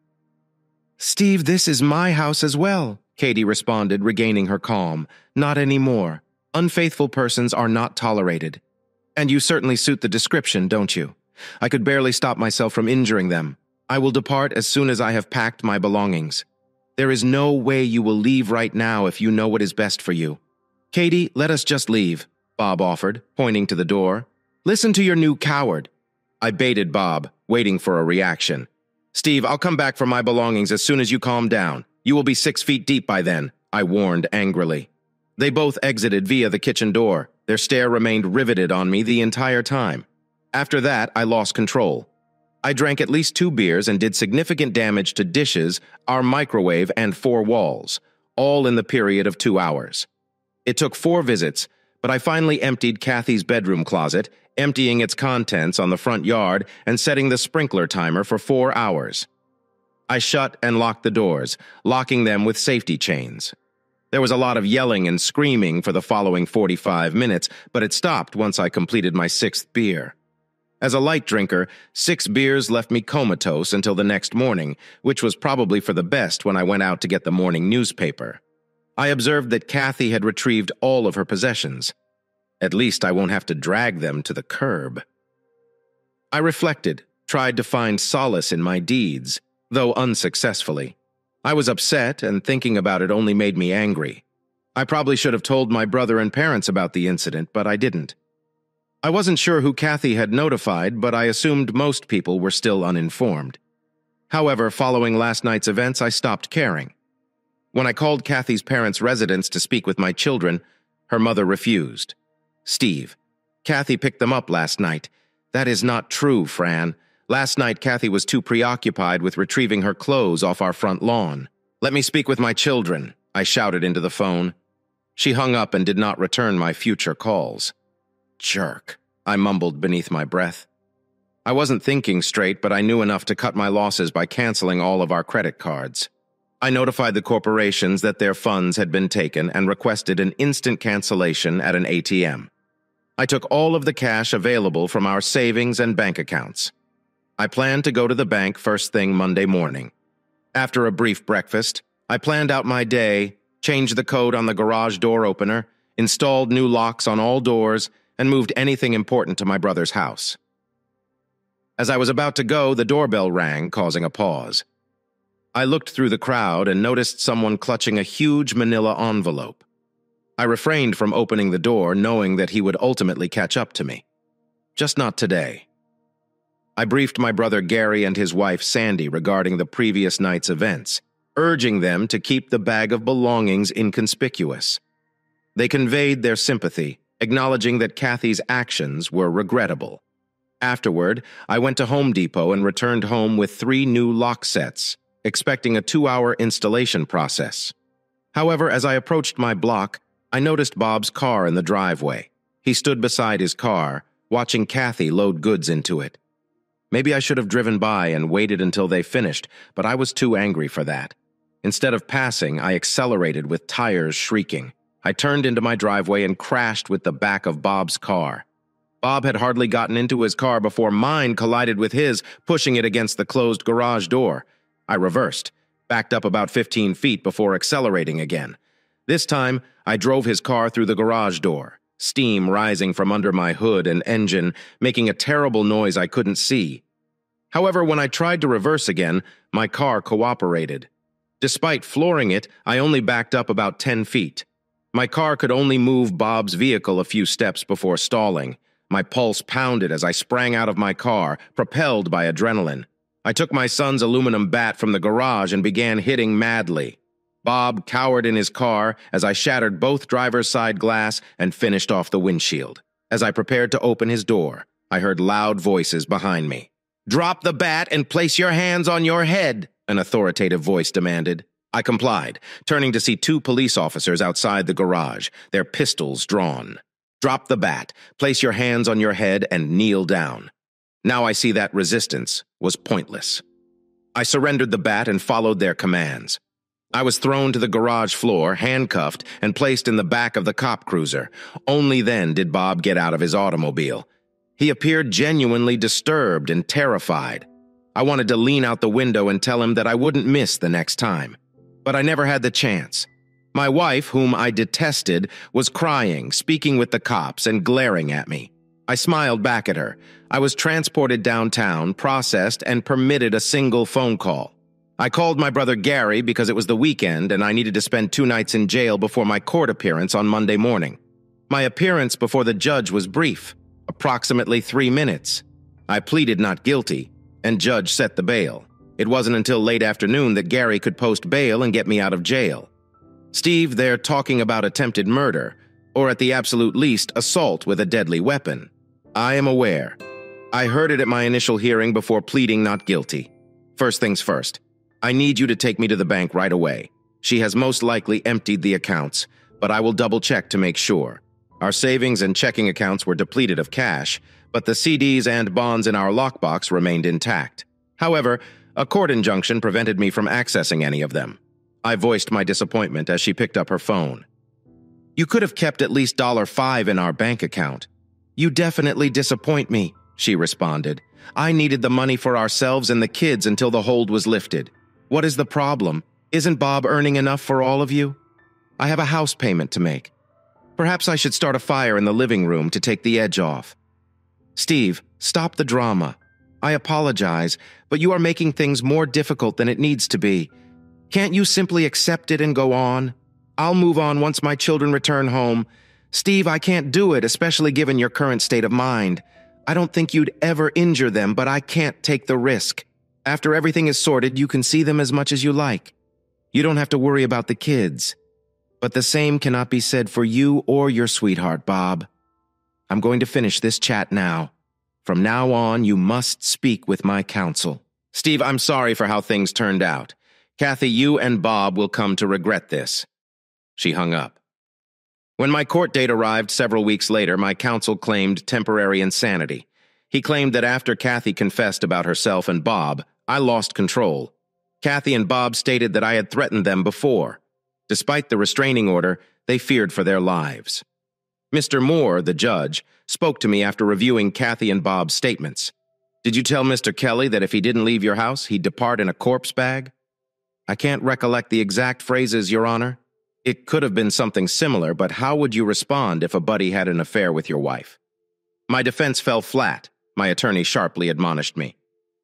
"Steve, this is my house as well," Katie responded, regaining her calm. "Not anymore. Unfaithful persons are not tolerated. And you certainly suit the description, don't you?" I could barely stop myself from injuring them. "I will depart as soon as I have packed my belongings. There is no way you will leave right now if you know what is best for you." "Katie, let us just leave," Bob offered, pointing to the door. "Listen to your new coward." I baited Bob, waiting for a reaction. "Steve, I'll come back for my belongings as soon as you calm down. You will be six feet deep by then," I warned angrily. They both exited via the kitchen door. Their stare remained riveted on me the entire time. After that, I lost control. I drank at least two beers and did significant damage to dishes, our microwave, and four walls, all in the period of two hours. It took four visits, but I finally emptied Kathy's bedroom closet, emptying its contents on the front yard and setting the sprinkler timer for four hours. I shut and locked the doors, locking them with safety chains. There was a lot of yelling and screaming for the following forty-five minutes, but it stopped once I completed my sixth beer. As a light drinker, six beers left me comatose until the next morning, which was probably for the best when I went out to get the morning newspaper. I observed that Kathy had retrieved all of her possessions. At least I won't have to drag them to the curb. I reflected, tried to find solace in my deeds, though unsuccessfully. I was upset, and thinking about it only made me angry. I probably should have told my brother and parents about the incident, but I didn't. I wasn't sure who Kathy had notified, but I assumed most people were still uninformed. However, following last night's events, I stopped caring. When I called Kathy's parents' residence to speak with my children, her mother refused. "Steve, Kathy picked them up last night. That is not true, Fran. Last night, Kathy was too preoccupied with retrieving her clothes off our front lawn." "Let me speak with my children," I shouted into the phone. She hung up and did not return my future calls. Jerk, I mumbled beneath my breath. I wasn't thinking straight, but I knew enough to cut my losses by canceling all of our credit cards. I notified the corporations that their funds had been taken and requested an instant cancellation at an A T M. I took all of the cash available from our savings and bank accounts. I planned to go to the bank first thing Monday morning. After a brief breakfast, I planned out my day, changed the code on the garage door opener, installed new locks on all doors, and moved anything important to my brother's house. As I was about to go, the doorbell rang, causing a pause. I looked through the crowd and noticed someone clutching a huge manila envelope. I refrained from opening the door, knowing that he would ultimately catch up to me. Just not today. I briefed my brother Gary and his wife Sandy regarding the previous night's events, urging them to keep the bag of belongings inconspicuous. They conveyed their sympathy, acknowledging that Kathy's actions were regrettable. Afterward, I went to Home Depot and returned home with three new lock sets, expecting a two-hour installation process. However, as I approached my block, I noticed Bob's car in the driveway. He stood beside his car, watching Kathy load goods into it. Maybe I should have driven by and waited until they finished, but I was too angry for that. Instead of passing, I accelerated with tires shrieking. I turned into my driveway and crashed with the back of Bob's car. Bob had hardly gotten into his car before mine collided with his, pushing it against the closed garage door. I reversed, backed up about fifteen feet before accelerating again. This time, I drove his car through the garage door, steam rising from under my hood and engine, making a terrible noise I couldn't see. However, when I tried to reverse again, my car cooperated. Despite flooring it, I only backed up about ten feet. My car could only move Bob's vehicle a few steps before stalling. My pulse pounded as I sprang out of my car, propelled by adrenaline. I took my son's aluminum bat from the garage and began hitting madly. Bob cowered in his car as I shattered both driver's side glass and finished off the windshield. As I prepared to open his door, I heard loud voices behind me. "Drop the bat and place your hands on your head," an authoritative voice demanded. I complied, turning to see two police officers outside the garage, their pistols drawn. "Drop the bat, place your hands on your head, and kneel down." Now I see that resistance was pointless. I surrendered the bat and followed their commands. I was thrown to the garage floor, handcuffed, and placed in the back of the cop cruiser. Only then did Bob get out of his automobile. He appeared genuinely disturbed and terrified. I wanted to lean out the window and tell him that I wouldn't miss the next time. But I never had the chance. My wife, whom I detested, was crying, speaking with the cops, and glaring at me. I smiled back at her. I was transported downtown, processed, and permitted a single phone call. I called my brother Gary because it was the weekend and I needed to spend two nights in jail before my court appearance on Monday morning. My appearance before the judge was brief, approximately three minutes. I pleaded not guilty, and judge set the bail. It wasn't until late afternoon that Gary could post bail and get me out of jail. Steve there talking about attempted murder, or at the absolute least, assault with a deadly weapon. I am aware. I heard it at my initial hearing before pleading not guilty. First things first. I need you to take me to the bank right away. She has most likely emptied the accounts, but I will double-check to make sure. Our savings and checking accounts were depleted of cash, but the C Ds and bonds in our lockbox remained intact. However, a court injunction prevented me from accessing any of them. I voiced my disappointment as she picked up her phone. "You could have kept at least one dollar and fifty cents in our bank account. You definitely disappoint me," she responded. "I needed the money for ourselves and the kids until the hold was lifted. What is the problem? Isn't Bob earning enough for all of you? I have a house payment to make. Perhaps I should start a fire in the living room to take the edge off. Steve, stop the drama. I apologize, but you are making things more difficult than it needs to be. Can't you simply accept it and go on? I'll move on once my children return home. Steve, I can't do it, especially given your current state of mind. I don't think you'd ever injure them, but I can't take the risk. After everything is sorted, you can see them as much as you like. You don't have to worry about the kids. But the same cannot be said for you or your sweetheart, Bob. I'm going to finish this chat now. From now on, you must speak with my counsel." Steve, I'm sorry for how things turned out. Kathy, you and Bob will come to regret this. She hung up. When my court date arrived several weeks later, my counsel claimed temporary insanity. He claimed that after Kathy confessed about herself and Bob, I lost control. Kathy and Bob stated that I had threatened them before. Despite the restraining order, they feared for their lives. Mister Moore, the judge, spoke to me after reviewing Kathy and Bob's statements. Did you tell Mister Kelly that if he didn't leave your house, he'd depart in a corpse bag? I can't recollect the exact phrases, Your Honor. It could have been something similar, but how would you respond if a buddy had an affair with your wife? My defense fell flat, my attorney sharply admonished me.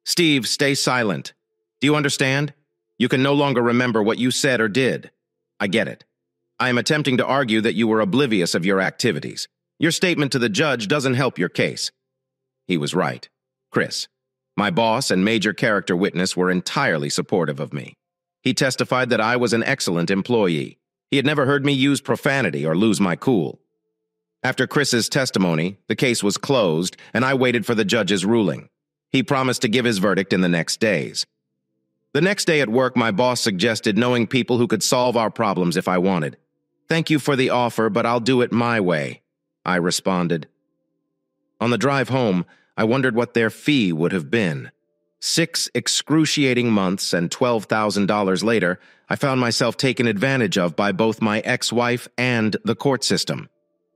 Steve, stay silent. Do you understand? You can no longer remember what you said or did. I get it. I am attempting to argue that you were oblivious of your activities. Your statement to the judge doesn't help your case. He was right. Chris, my boss and major character witness, were entirely supportive of me. He testified that I was an excellent employee. He had never heard me use profanity or lose my cool. After Chris's testimony, the case was closed, and I waited for the judge's ruling. He promised to give his verdict in the next days. The next day at work, my boss suggested knowing people who could solve our problems if I wanted. Thank you for the offer, but I'll do it my way, I responded. On the drive home, I wondered what their fee would have been. Six excruciating months and twelve thousand dollars later, I found myself taken advantage of by both my ex-wife and the court system.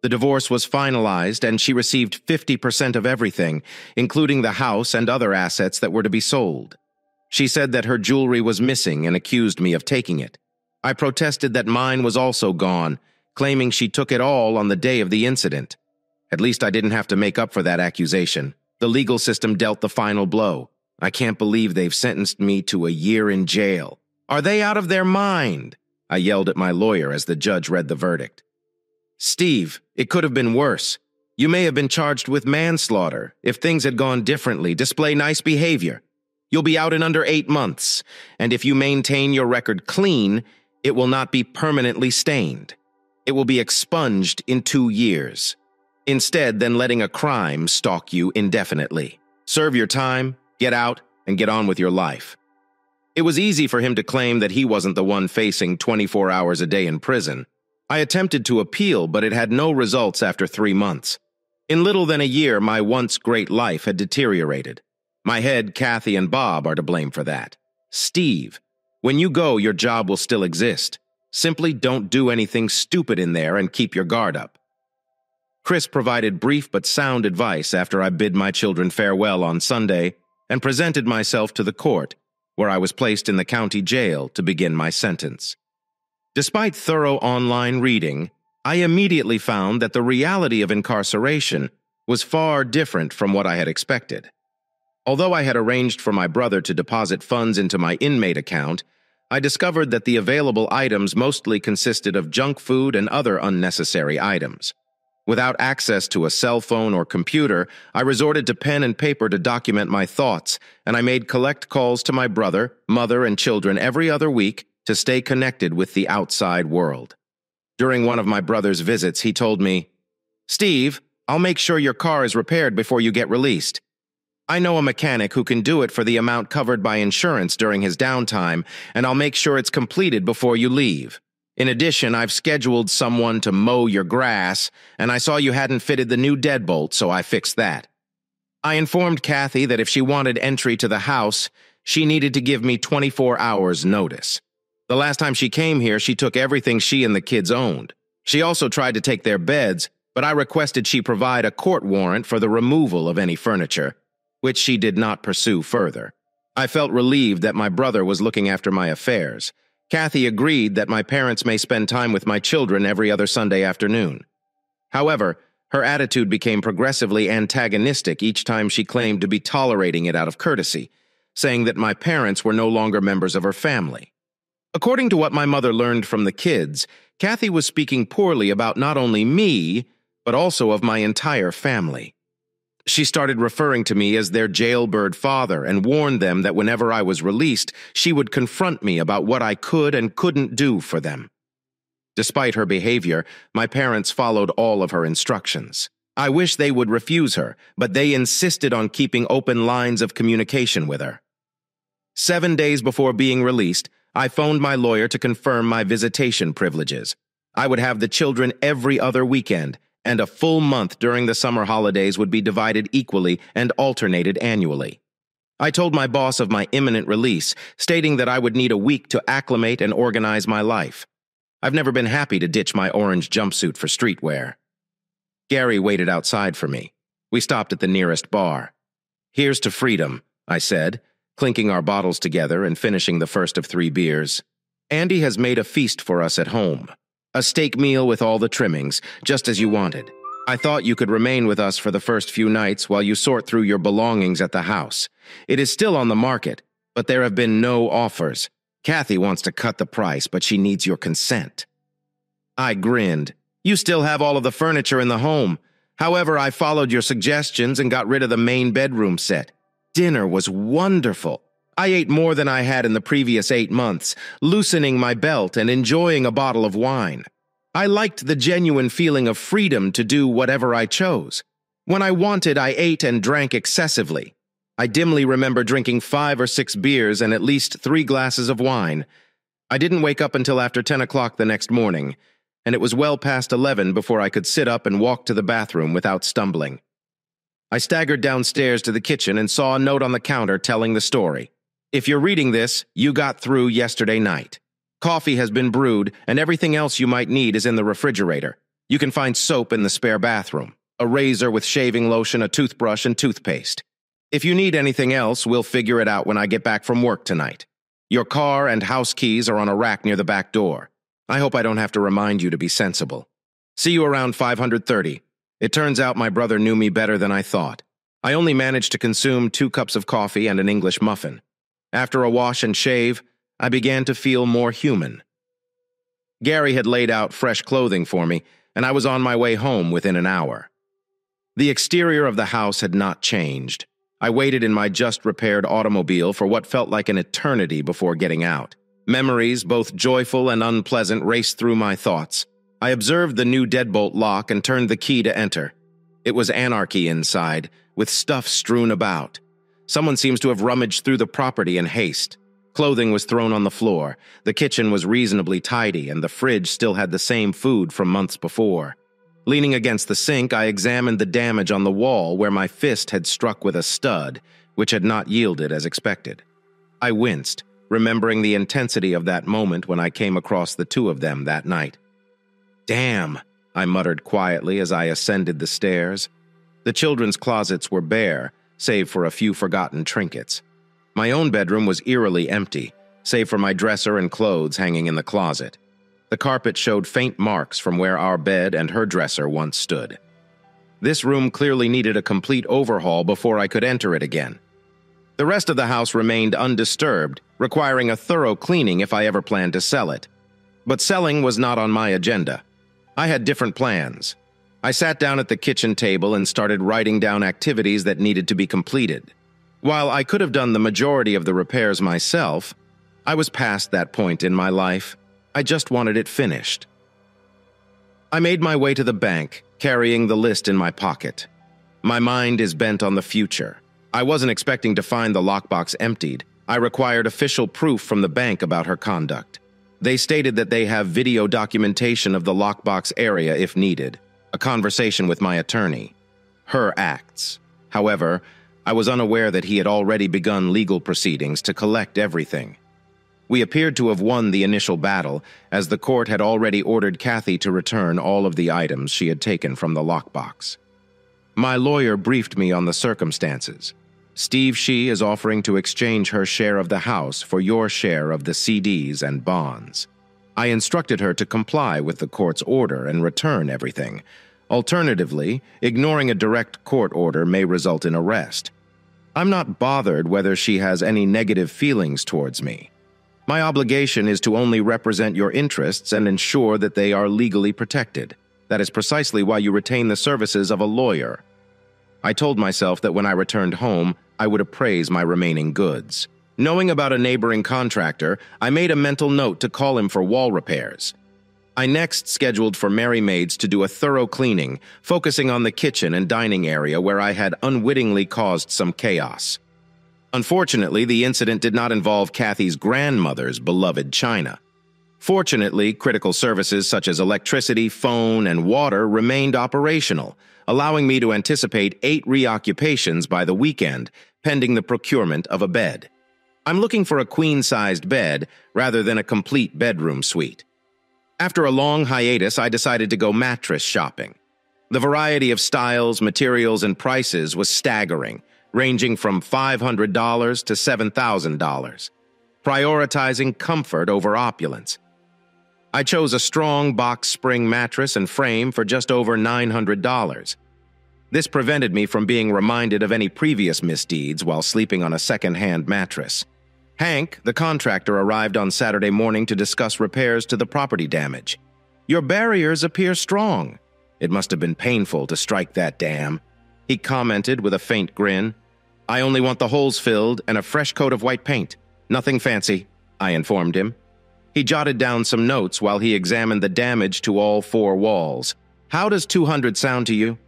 The divorce was finalized, and she received fifty percent of everything, including the house and other assets that were to be sold. She said that her jewelry was missing and accused me of taking it. I protested that mine was also gone, claiming she took it all on the day of the incident. At least I didn't have to make up for that accusation. The legal system dealt the final blow. I can't believe they've sentenced me to a year in jail. Are they out of their mind? I yelled at my lawyer as the judge read the verdict. Steve, it could have been worse. You may have been charged with manslaughter. If things had gone differently, display nice behavior. You'll be out in under eight months, and if you maintain your record clean, it will not be permanently stained. It will be expunged in two years. Instead than letting a crime stalk you indefinitely. Serve your time, get out, and get on with your life. It was easy for him to claim that he wasn't the one facing twenty-four hours a day in prison. I attempted to appeal, but it had no results after three months. In little than a year, my once great life had deteriorated. My head, Kathy, and Bob are to blame for that. Steve, when you go, your job will still exist. Simply don't do anything stupid in there and keep your guard up. Chris provided brief but sound advice after I bid my children farewell on Sunday and presented myself to the court, where I was placed in the county jail to begin my sentence. Despite thorough online reading, I immediately found that the reality of incarceration was far different from what I had expected. Although I had arranged for my brother to deposit funds into my inmate account, I discovered that the available items mostly consisted of junk food and other unnecessary items. Without access to a cell phone or computer, I resorted to pen and paper to document my thoughts, and I made collect calls to my brother, mother, and children every other week to stay connected with the outside world. During one of my brother's visits, he told me, "Steve, I'll make sure your car is repaired before you get released. I know a mechanic who can do it for the amount covered by insurance during his downtime, and I'll make sure it's completed before you leave. In addition, I've scheduled someone to mow your grass, and I saw you hadn't fitted the new deadbolt, so I fixed that." I informed Kathy that if she wanted entry to the house, she needed to give me twenty-four hours notice. The last time she came here, she took everything she and the kids owned. She also tried to take their beds, but I requested she provide a court warrant for the removal of any furniture, which she did not pursue further. I felt relieved that my brother was looking after my affairs. Kathy agreed that my parents may spend time with my children every other Sunday afternoon. However, her attitude became progressively antagonistic each time she claimed to be tolerating it out of courtesy, saying that my parents were no longer members of her family. According to what my mother learned from the kids, Kathy was speaking poorly about not only me, but also of my entire family. She started referring to me as their jailbird father and warned them that whenever I was released, she would confront me about what I could and couldn't do for them. Despite her behavior, my parents followed all of her instructions. I wish they would refuse her, but they insisted on keeping open lines of communication with her. Seven days before being released, I phoned my lawyer to confirm my visitation privileges. I would have the children every other weekend, and a full month during the summer holidays would be divided equally and alternated annually. I told my boss of my imminent release, stating that I would need a week to acclimate and organize my life. I've never been happy to ditch my orange jumpsuit for streetwear. Gary waited outside for me. We stopped at the nearest bar. "Here's to freedom," I said, clinking our bottles together and finishing the first of three beers. Andy has made a feast for us at home. A steak meal with all the trimmings, just as you wanted. I thought you could remain with us for the first few nights while you sort through your belongings at the house. It is still on the market, but there have been no offers. Kathy wants to cut the price, but she needs your consent. I grinned. You still have all of the furniture in the home. However, I followed your suggestions and got rid of the main bedroom set. Dinner was wonderful. I ate more than I had in the previous eight months, loosening my belt and enjoying a bottle of wine. I liked the genuine feeling of freedom to do whatever I chose. When I wanted, I ate and drank excessively. I dimly remember drinking five or six beers and at least three glasses of wine. I didn't wake up until after ten o'clock the next morning, and it was well past eleven before I could sit up and walk to the bathroom without stumbling. I staggered downstairs to the kitchen and saw a note on the counter telling the story. If you're reading this, you got through yesterday night. Coffee has been brewed, and everything else you might need is in the refrigerator. You can find soap in the spare bathroom, a razor with shaving lotion, a toothbrush, and toothpaste. If you need anything else, we'll figure it out when I get back from work tonight. Your car and house keys are on a rack near the back door. I hope I don't have to remind you to be sensible. See you around five hundred thirty. It turns out my brother knew me better than I thought. I only managed to consume two cups of coffee and an English muffin. After a wash and shave, I began to feel more human. Gary had laid out fresh clothing for me, and I was on my way home within an hour. The exterior of the house had not changed. I waited in my just-repaired automobile for what felt like an eternity before getting out. Memories, both joyful and unpleasant, raced through my thoughts. I observed the new deadbolt lock and turned the key to enter. It was anarchy inside, with stuff strewn about. Someone seems to have rummaged through the property in haste. Clothing was thrown on the floor, the kitchen was reasonably tidy, and the fridge still had the same food from months before. Leaning against the sink, I examined the damage on the wall where my fist had struck with a stud, which had not yielded as expected. I winced, remembering the intensity of that moment when I came across the two of them that night. "Damn," I muttered quietly as I ascended the stairs. The children's closets were bare, save for a few forgotten trinkets. My own bedroom was eerily empty, save for my dresser and clothes hanging in the closet. The carpet showed faint marks from where our bed and her dresser once stood. This room clearly needed a complete overhaul before I could enter it again. The rest of the house remained undisturbed, requiring a thorough cleaning if I ever planned to sell it. But selling was not on my agenda. I had different plans. I sat down at the kitchen table and started writing down activities that needed to be completed. While I could have done the majority of the repairs myself, I was past that point in my life. I just wanted it finished. I made my way to the bank, carrying the list in my pocket. My mind is bent on the future. I wasn't expecting to find the lockbox emptied. I required official proof from the bank about her conduct. They stated that they have video documentation of the lockbox area if needed, a conversation with my attorney, her acts. However, I was unaware that he had already begun legal proceedings to collect everything. We appeared to have won the initial battle, as the court had already ordered Kathy to return all of the items she had taken from the lockbox. My lawyer briefed me on the circumstances. Steve Shee is offering to exchange her share of the house for your share of the C Ds and bonds. I instructed her to comply with the court's order and return everything. Alternatively, ignoring a direct court order may result in arrest. I'm not bothered whether she has any negative feelings towards me. My obligation is to only represent your interests and ensure that they are legally protected. That is precisely why you retain the services of a lawyer. I told myself that when I returned home, I would appraise my remaining goods. Knowing about a neighboring contractor, I made a mental note to call him for wall repairs. I next scheduled for Mary Maids to do a thorough cleaning, focusing on the kitchen and dining area where I had unwittingly caused some chaos. Unfortunately, the incident did not involve Kathy's grandmother's beloved china. Fortunately, critical services such as electricity, phone, and water remained operational, allowing me to anticipate eight reoccupations by the weekend, pending the procurement of a bed. I'm looking for a queen-sized bed rather than a complete bedroom suite. After a long hiatus, I decided to go mattress shopping. The variety of styles, materials, and prices was staggering, ranging from five hundred dollars to seven thousand dollars, prioritizing comfort over opulence. I chose a strong box spring mattress and frame for just over nine hundred dollars. This prevented me from being reminded of any previous misdeeds while sleeping on a second-hand mattress. Hank, the contractor, arrived on Saturday morning to discuss repairs to the property damage. "Your barriers appear strong. It must have been painful to strike that dam," he commented with a faint grin. "I only want the holes filled and a fresh coat of white paint. Nothing fancy," I informed him. He jotted down some notes while he examined the damage to all four walls. "How does two hundred sound to you?"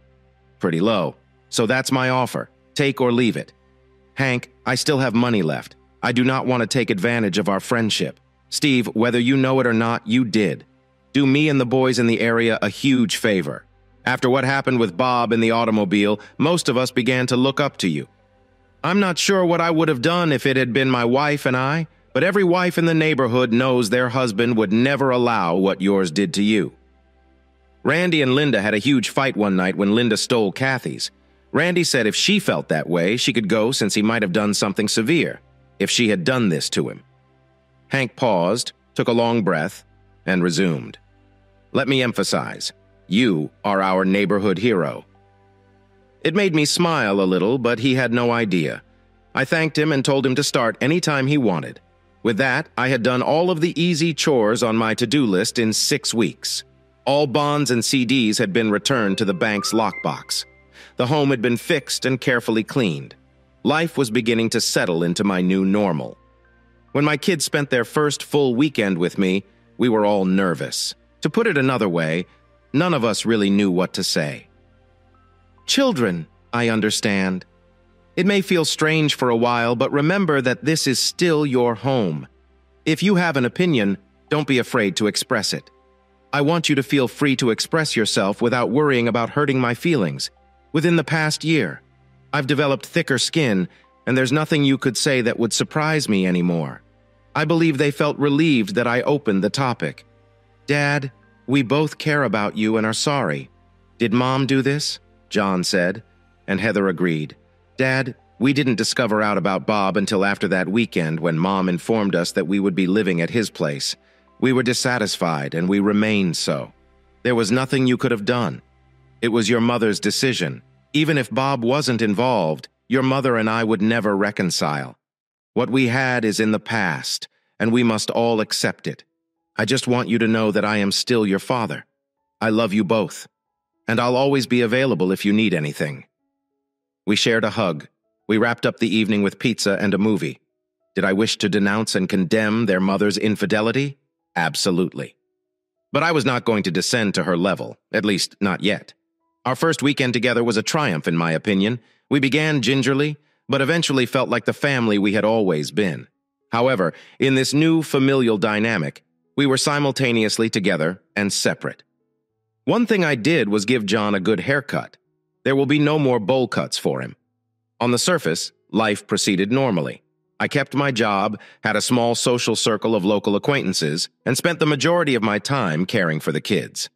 "Pretty low. So that's my offer. Take or leave it." "Hank, I still have money left. I do not want to take advantage of our friendship. Steve, whether you know it or not, you did. Do me and the boys in the area a huge favor. After what happened with Bob in the automobile, most of us began to look up to you. I'm not sure what I would have done if it had been my wife and I, but every wife in the neighborhood knows their husband would never allow what yours did to you." Randy and Linda had a huge fight one night when Linda stole Kathy's. Randy said if she felt that way, she could go since he might have done something severe if she had done this to him. Hank paused, took a long breath, and resumed. "Let me emphasize, you are our neighborhood hero." It made me smile a little, but he had no idea. I thanked him and told him to start anytime he wanted. With that, I had done all of the easy chores on my to-do list in six weeks. All bonds and C Ds had been returned to the bank's lockbox. The home had been fixed and carefully cleaned. Life was beginning to settle into my new normal. When my kids spent their first full weekend with me, we were all nervous. To put it another way, none of us really knew what to say. "Children, I understand. It may feel strange for a while, but remember that this is still your home. If you have an opinion, don't be afraid to express it. I want you to feel free to express yourself without worrying about hurting my feelings. Within the past year, I've developed thicker skin, and there's nothing you could say that would surprise me anymore." I believe they felt relieved that I opened the topic. "Dad, we both care about you and are sorry. Did Mom do this?" John said, and Heather agreed. "Dad, we didn't discover out about Bob until after that weekend when Mom informed us that we would be living at his place. We were dissatisfied, and we remained so. There was nothing you could have done. It was your mother's decision. Even if Bob wasn't involved, your mother and I would never reconcile. What we had is in the past, and we must all accept it. I just want you to know that I am still your father. I love you both, and I'll always be available if you need anything." We shared a hug. We wrapped up the evening with pizza and a movie. Did I wish to denounce and condemn their mother's infidelity? Absolutely. But I was not going to descend to her level, at least not yet. Our first weekend together was a triumph, in my opinion. We began gingerly, but eventually felt like the family we had always been. However, in this new familial dynamic, we were simultaneously together and separate. One thing I did was give John a good haircut. There will be no more bowl cuts for him. On the surface, life proceeded normally. I kept my job, had a small social circle of local acquaintances, and spent the majority of my time caring for the kids.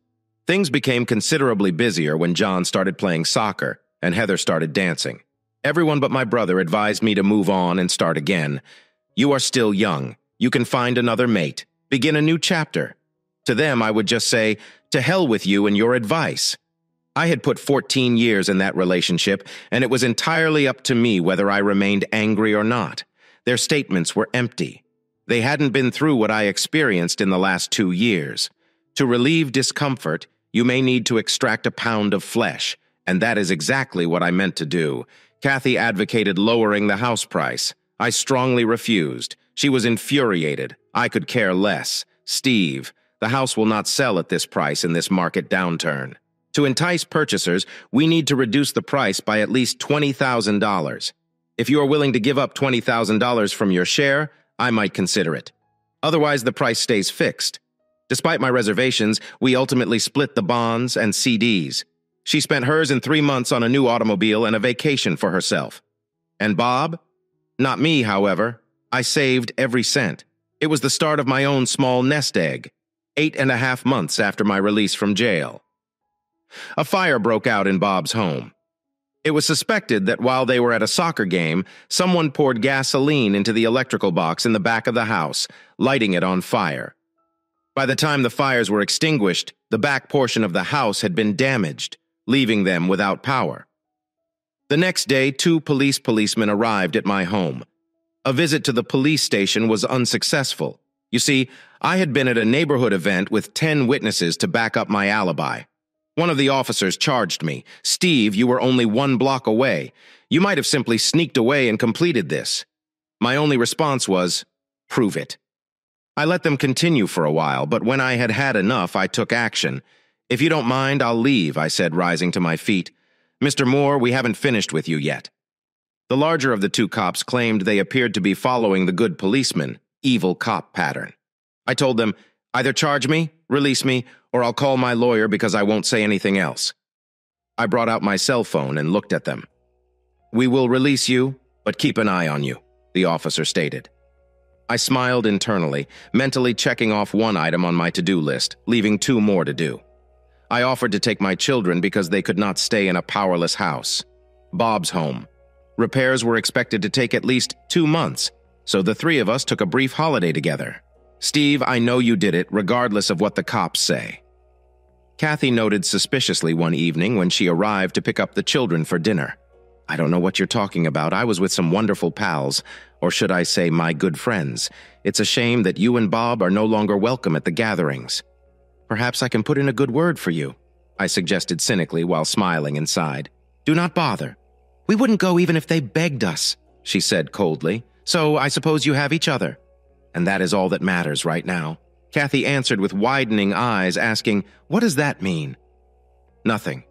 Things became considerably busier when John started playing soccer and Heather started dancing. Everyone but my brother advised me to move on and start again. "You are still young. You can find another mate. Begin a new chapter." To them, I would just say, "To hell with you and your advice." I had put fourteen years in that relationship, and it was entirely up to me whether I remained angry or not. Their statements were empty. They hadn't been through what I experienced in the last two years. To relieve discomfort, you may need to extract a pound of flesh, and that is exactly what I meant to do. Kathy advocated lowering the house price. I strongly refused. She was infuriated. I could care less. "Steve, the house will not sell at this price in this market downturn. To entice purchasers, we need to reduce the price by at least twenty thousand dollars. If you are willing to give up twenty thousand dollars from your share, I might consider it. Otherwise, the price stays fixed. Despite my reservations, we ultimately split the bonds and C Ds. She spent hers in three months on a new automobile and a vacation for herself. And Bob? Not me, however. I saved every cent. It was the start of my own small nest egg, eight and a half months after my release from jail. A fire broke out in Bob's home. It was suspected that while they were at a soccer game, someone poured gasoline into the electrical box in the back of the house, lighting it on fire. By the time the fires were extinguished, the back portion of the house had been damaged, leaving them without power. The next day, two police policemen arrived at my home. A visit to the police station was unsuccessful. You see, I had been at a neighborhood event with ten witnesses to back up my alibi. One of the officers charged me, "Steve, you were only one block away. You might have simply sneaked away and completed this." My only response was, "Prove it." I let them continue for a while, but when I had had enough, I took action. "If you don't mind, I'll leave," I said, rising to my feet. "Mister Moore, we haven't finished with you yet." The larger of the two cops claimed they appeared to be following the good policeman, evil cop pattern. I told them, "Either charge me, release me, or I'll call my lawyer because I won't say anything else." I brought out my cell phone and looked at them. "We will release you, but keep an eye on you," the officer stated. I smiled internally, mentally checking off one item on my to-do list, leaving two more to do. I offered to take my children because they could not stay in a powerless house. Bob's home. Repairs were expected to take at least two months, so the three of us took a brief holiday together. "Steve, I know you did it, regardless of what the cops say." Kathy noted suspiciously one evening when she arrived to pick up the children for dinner. "I don't know what you're talking about. I was with some wonderful pals, or should I say my good friends. It's a shame that you and Bob are no longer welcome at the gatherings." "Perhaps I can put in a good word for you," I suggested cynically while smiling inside. "Do not bother. We wouldn't go even if they begged us," she said coldly. "So I suppose you have each other." "And that is all that matters right now," Kathy answered with widening eyes, asking, "What does that mean?" "Nothing.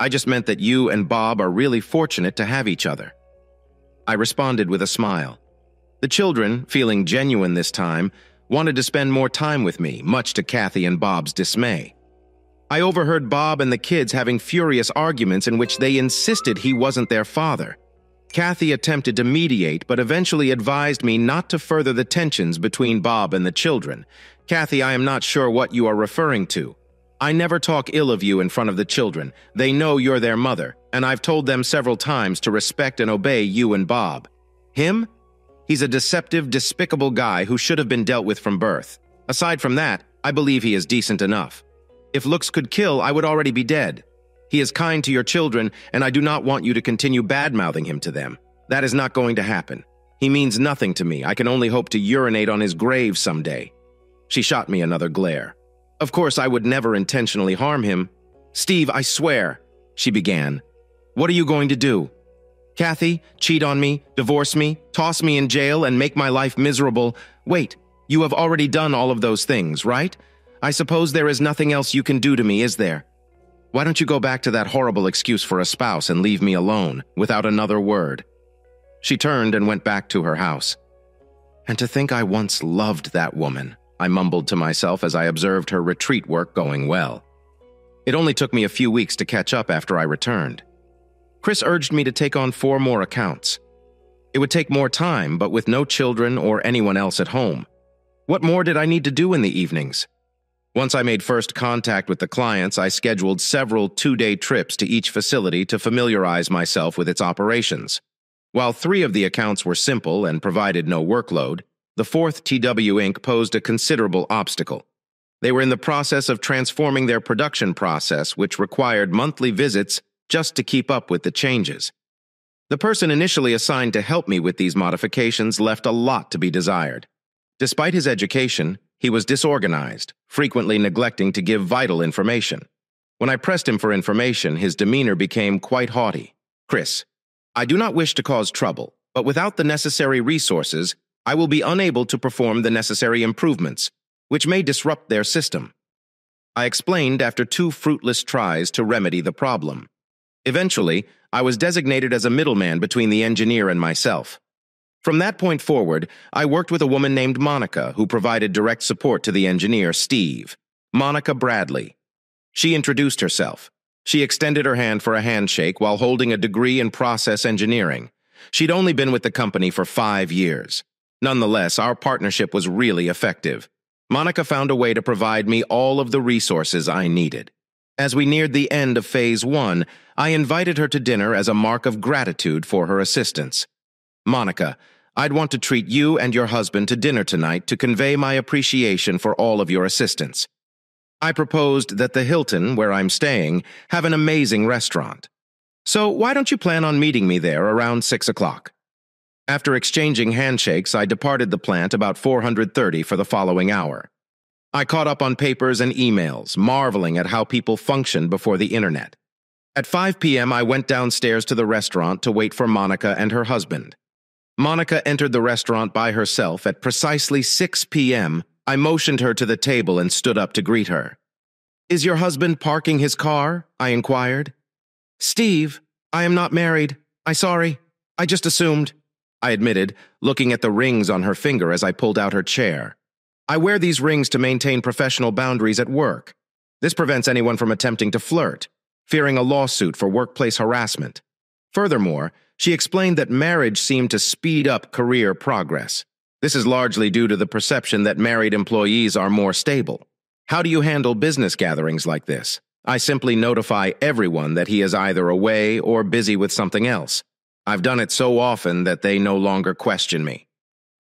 I just meant that you and Bob are really fortunate to have each other." I responded with a smile. The children, feeling genuine this time, wanted to spend more time with me, much to Kathy and Bob's dismay. I overheard Bob and the kids having furious arguments in which they insisted he wasn't their father. Kathy attempted to mediate, but eventually advised me not to further the tensions between Bob and the children. "Kathy, I am not sure what you are referring to. I never talk ill of you in front of the children. They know you're their mother, and I've told them several times to respect and obey you and Bob." "Him? He's a deceptive, despicable guy who should have been dealt with from birth. Aside from that, I believe he is decent enough. If looks could kill, I would already be dead. He is kind to your children, and I do not want you to continue bad-mouthing him to them. That is not going to happen. He means nothing to me. I can only hope to urinate on his grave someday." She shot me another glare. "Of course, I would never intentionally harm him." "Steve, I swear," she began. "What are you going to do? Kathy, cheat on me, divorce me, toss me in jail, and make my life miserable. Wait, you have already done all of those things, right? I suppose there is nothing else you can do to me, is there? Why don't you go back to that horrible excuse for a spouse and leave me alone, without another word?" She turned and went back to her house. "And to think I once loved that woman," I mumbled to myself as I observed her retreat work going well. It only took me a few weeks to catch up after I returned. Chris urged me to take on four more accounts. It would take more time, but with no children or anyone else at home. What more did I need to do in the evenings? Once I made first contact with the clients, I scheduled several two-day trips to each facility to familiarize myself with its operations. While three of the accounts were simple and provided no workload, the fourth, T W Incorporated, posed a considerable obstacle. They were in the process of transforming their production process, which required monthly visits just to keep up with the changes. The person initially assigned to help me with these modifications left a lot to be desired. Despite his education, he was disorganized, frequently neglecting to give vital information. When I pressed him for information, his demeanor became quite haughty. "Chris, I do not wish to cause trouble, but without the necessary resources, I will be unable to perform the necessary improvements, which may disrupt their system." I explained after two fruitless tries to remedy the problem. Eventually, I was designated as a middleman between the engineer and myself. From that point forward, I worked with a woman named Monica, who provided direct support to the engineer, Steve. Monica Bradley. She introduced herself. She extended her hand for a handshake while holding a degree in process engineering. She'd only been with the company for five years. Nonetheless, our partnership was really effective. Monica found a way to provide me all of the resources I needed. As we neared the end of phase one, I invited her to dinner as a mark of gratitude for her assistance. Monica, I'd want to treat you and your husband to dinner tonight to convey my appreciation for all of your assistance. I proposed that the Hilton, where I'm staying, have an amazing restaurant. So why don't you plan on meeting me there around six o'clock? After exchanging handshakes, I departed the plant about four thirty for the following hour. I caught up on papers and emails, marveling at how people functioned before the internet. At five p m, I went downstairs to the restaurant to wait for Monica and her husband. Monica entered the restaurant by herself at precisely six p m I motioned her to the table and stood up to greet her. "Is your husband parking his car?" I inquired. "Steve, I am not married. I'm sorry. I just assumed," I admitted, looking at the rings on her finger as I pulled out her chair. "I wear these rings to maintain professional boundaries at work. This prevents anyone from attempting to flirt, fearing a lawsuit for workplace harassment." Furthermore, she explained that marriage seemed to speed up career progress. This is largely due to the perception that married employees are more stable. "How do you handle business gatherings like this?" "I simply notify everyone that he is either away or busy with something else. I've done it so often that they no longer question me."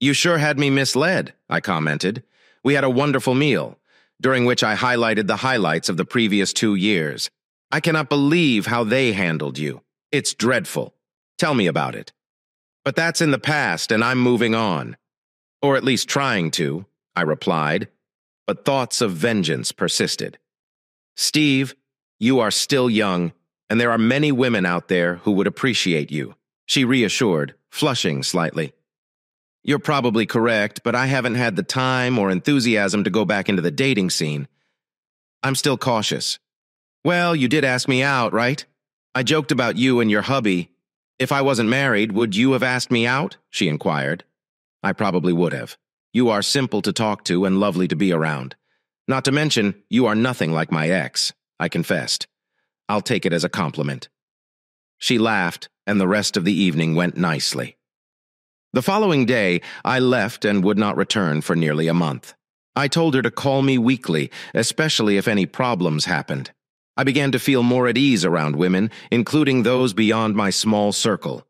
"You sure had me misled," I commented. We had a wonderful meal, during which I highlighted the highlights of the previous two years. "I cannot believe how they handled you. It's dreadful. Tell me about it." "But that's in the past, and I'm moving on. Or at least trying to," I replied, but thoughts of vengeance persisted. "Steve, you are still young, and there are many women out there who would appreciate you," she reassured, flushing slightly. "You're probably correct, but I haven't had the time or enthusiasm to go back into the dating scene. I'm still cautious." "Well, you did ask me out, right? I joked about you and your hubby. If I wasn't married, would you have asked me out?" she inquired. "I probably would have. You are simple to talk to and lovely to be around. Not to mention, you are nothing like my ex," I confessed. "I'll take it as a compliment." She laughed, and the rest of the evening went nicely. The following day, I left and would not return for nearly a month. I told her to call me weekly, especially if any problems happened. I began to feel more at ease around women, including those beyond my small circle.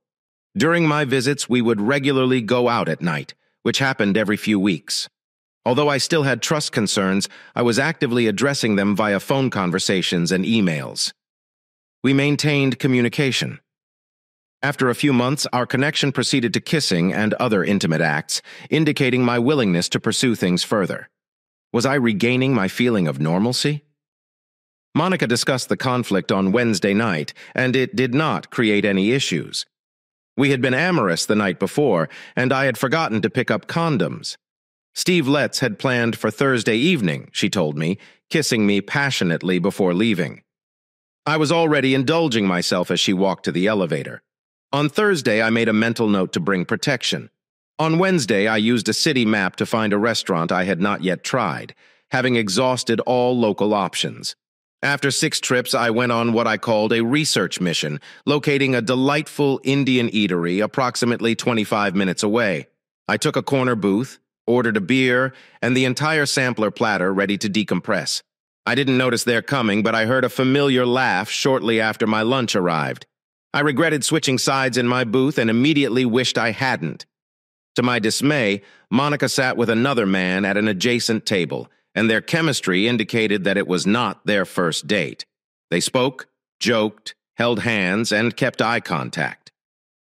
During my visits, we would regularly go out at night, which happened every few weeks. Although I still had trust concerns, I was actively addressing them via phone conversations and emails. We maintained communication. After a few months, our connection proceeded to kissing and other intimate acts, indicating my willingness to pursue things further. Was I regaining my feeling of normalcy? Monica discussed the conflict on Wednesday night, and it did not create any issues. We had been amorous the night before, and I had forgotten to pick up condoms. Steve Letts had planned for Thursday evening, she told me, kissing me passionately before leaving. I was already indulging myself as she walked to the elevator. On Thursday, I made a mental note to bring protection. On Wednesday, I used a city map to find a restaurant I had not yet tried, having exhausted all local options. After six trips, I went on what I called a research mission, locating a delightful Indian eatery approximately twenty-five minutes away. I took a corner booth, ordered a beer, and the entire sampler platter ready to decompress. I didn't notice their coming, but I heard a familiar laugh shortly after my lunch arrived. I regretted switching sides in my booth and immediately wished I hadn't. To my dismay, Monica sat with another man at an adjacent table, and their chemistry indicated that it was not their first date. They spoke, joked, held hands, and kept eye contact.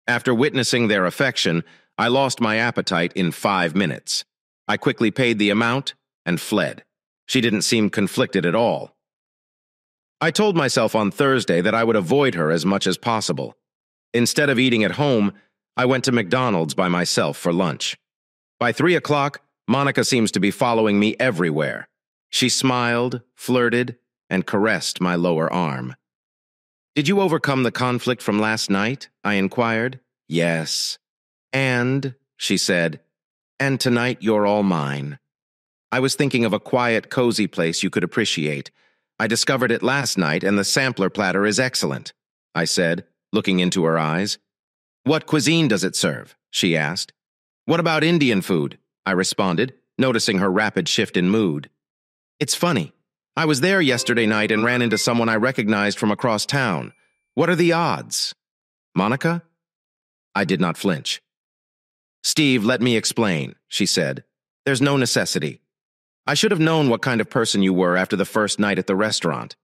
After witnessing their affection, I lost my appetite in five minutes. I quickly paid the amount and fled. She didn't seem conflicted at all. I told myself on Thursday that I would avoid her as much as possible. Instead of eating at home, I went to McDonald's by myself for lunch. By three o'clock, Monica seems to be following me everywhere. She smiled, flirted, and caressed my lower arm. "Did you overcome the conflict from last night?" I inquired. "Yes." "And?" she said, and tonight you're all mine. I was thinking of a quiet, cozy place you could appreciate. I discovered it last night, and the sampler platter is excellent, I said, looking into her eyes. What cuisine does it serve? She asked. What about Indian food? I responded, noticing her rapid shift in mood. It's funny. I was there yesterday night and ran into someone I recognized from across town. What are the odds? Monica? I did not flinch. Steve, let me explain, she said. There's no necessity. I should have known what kind of person you were after the first night at the restaurant.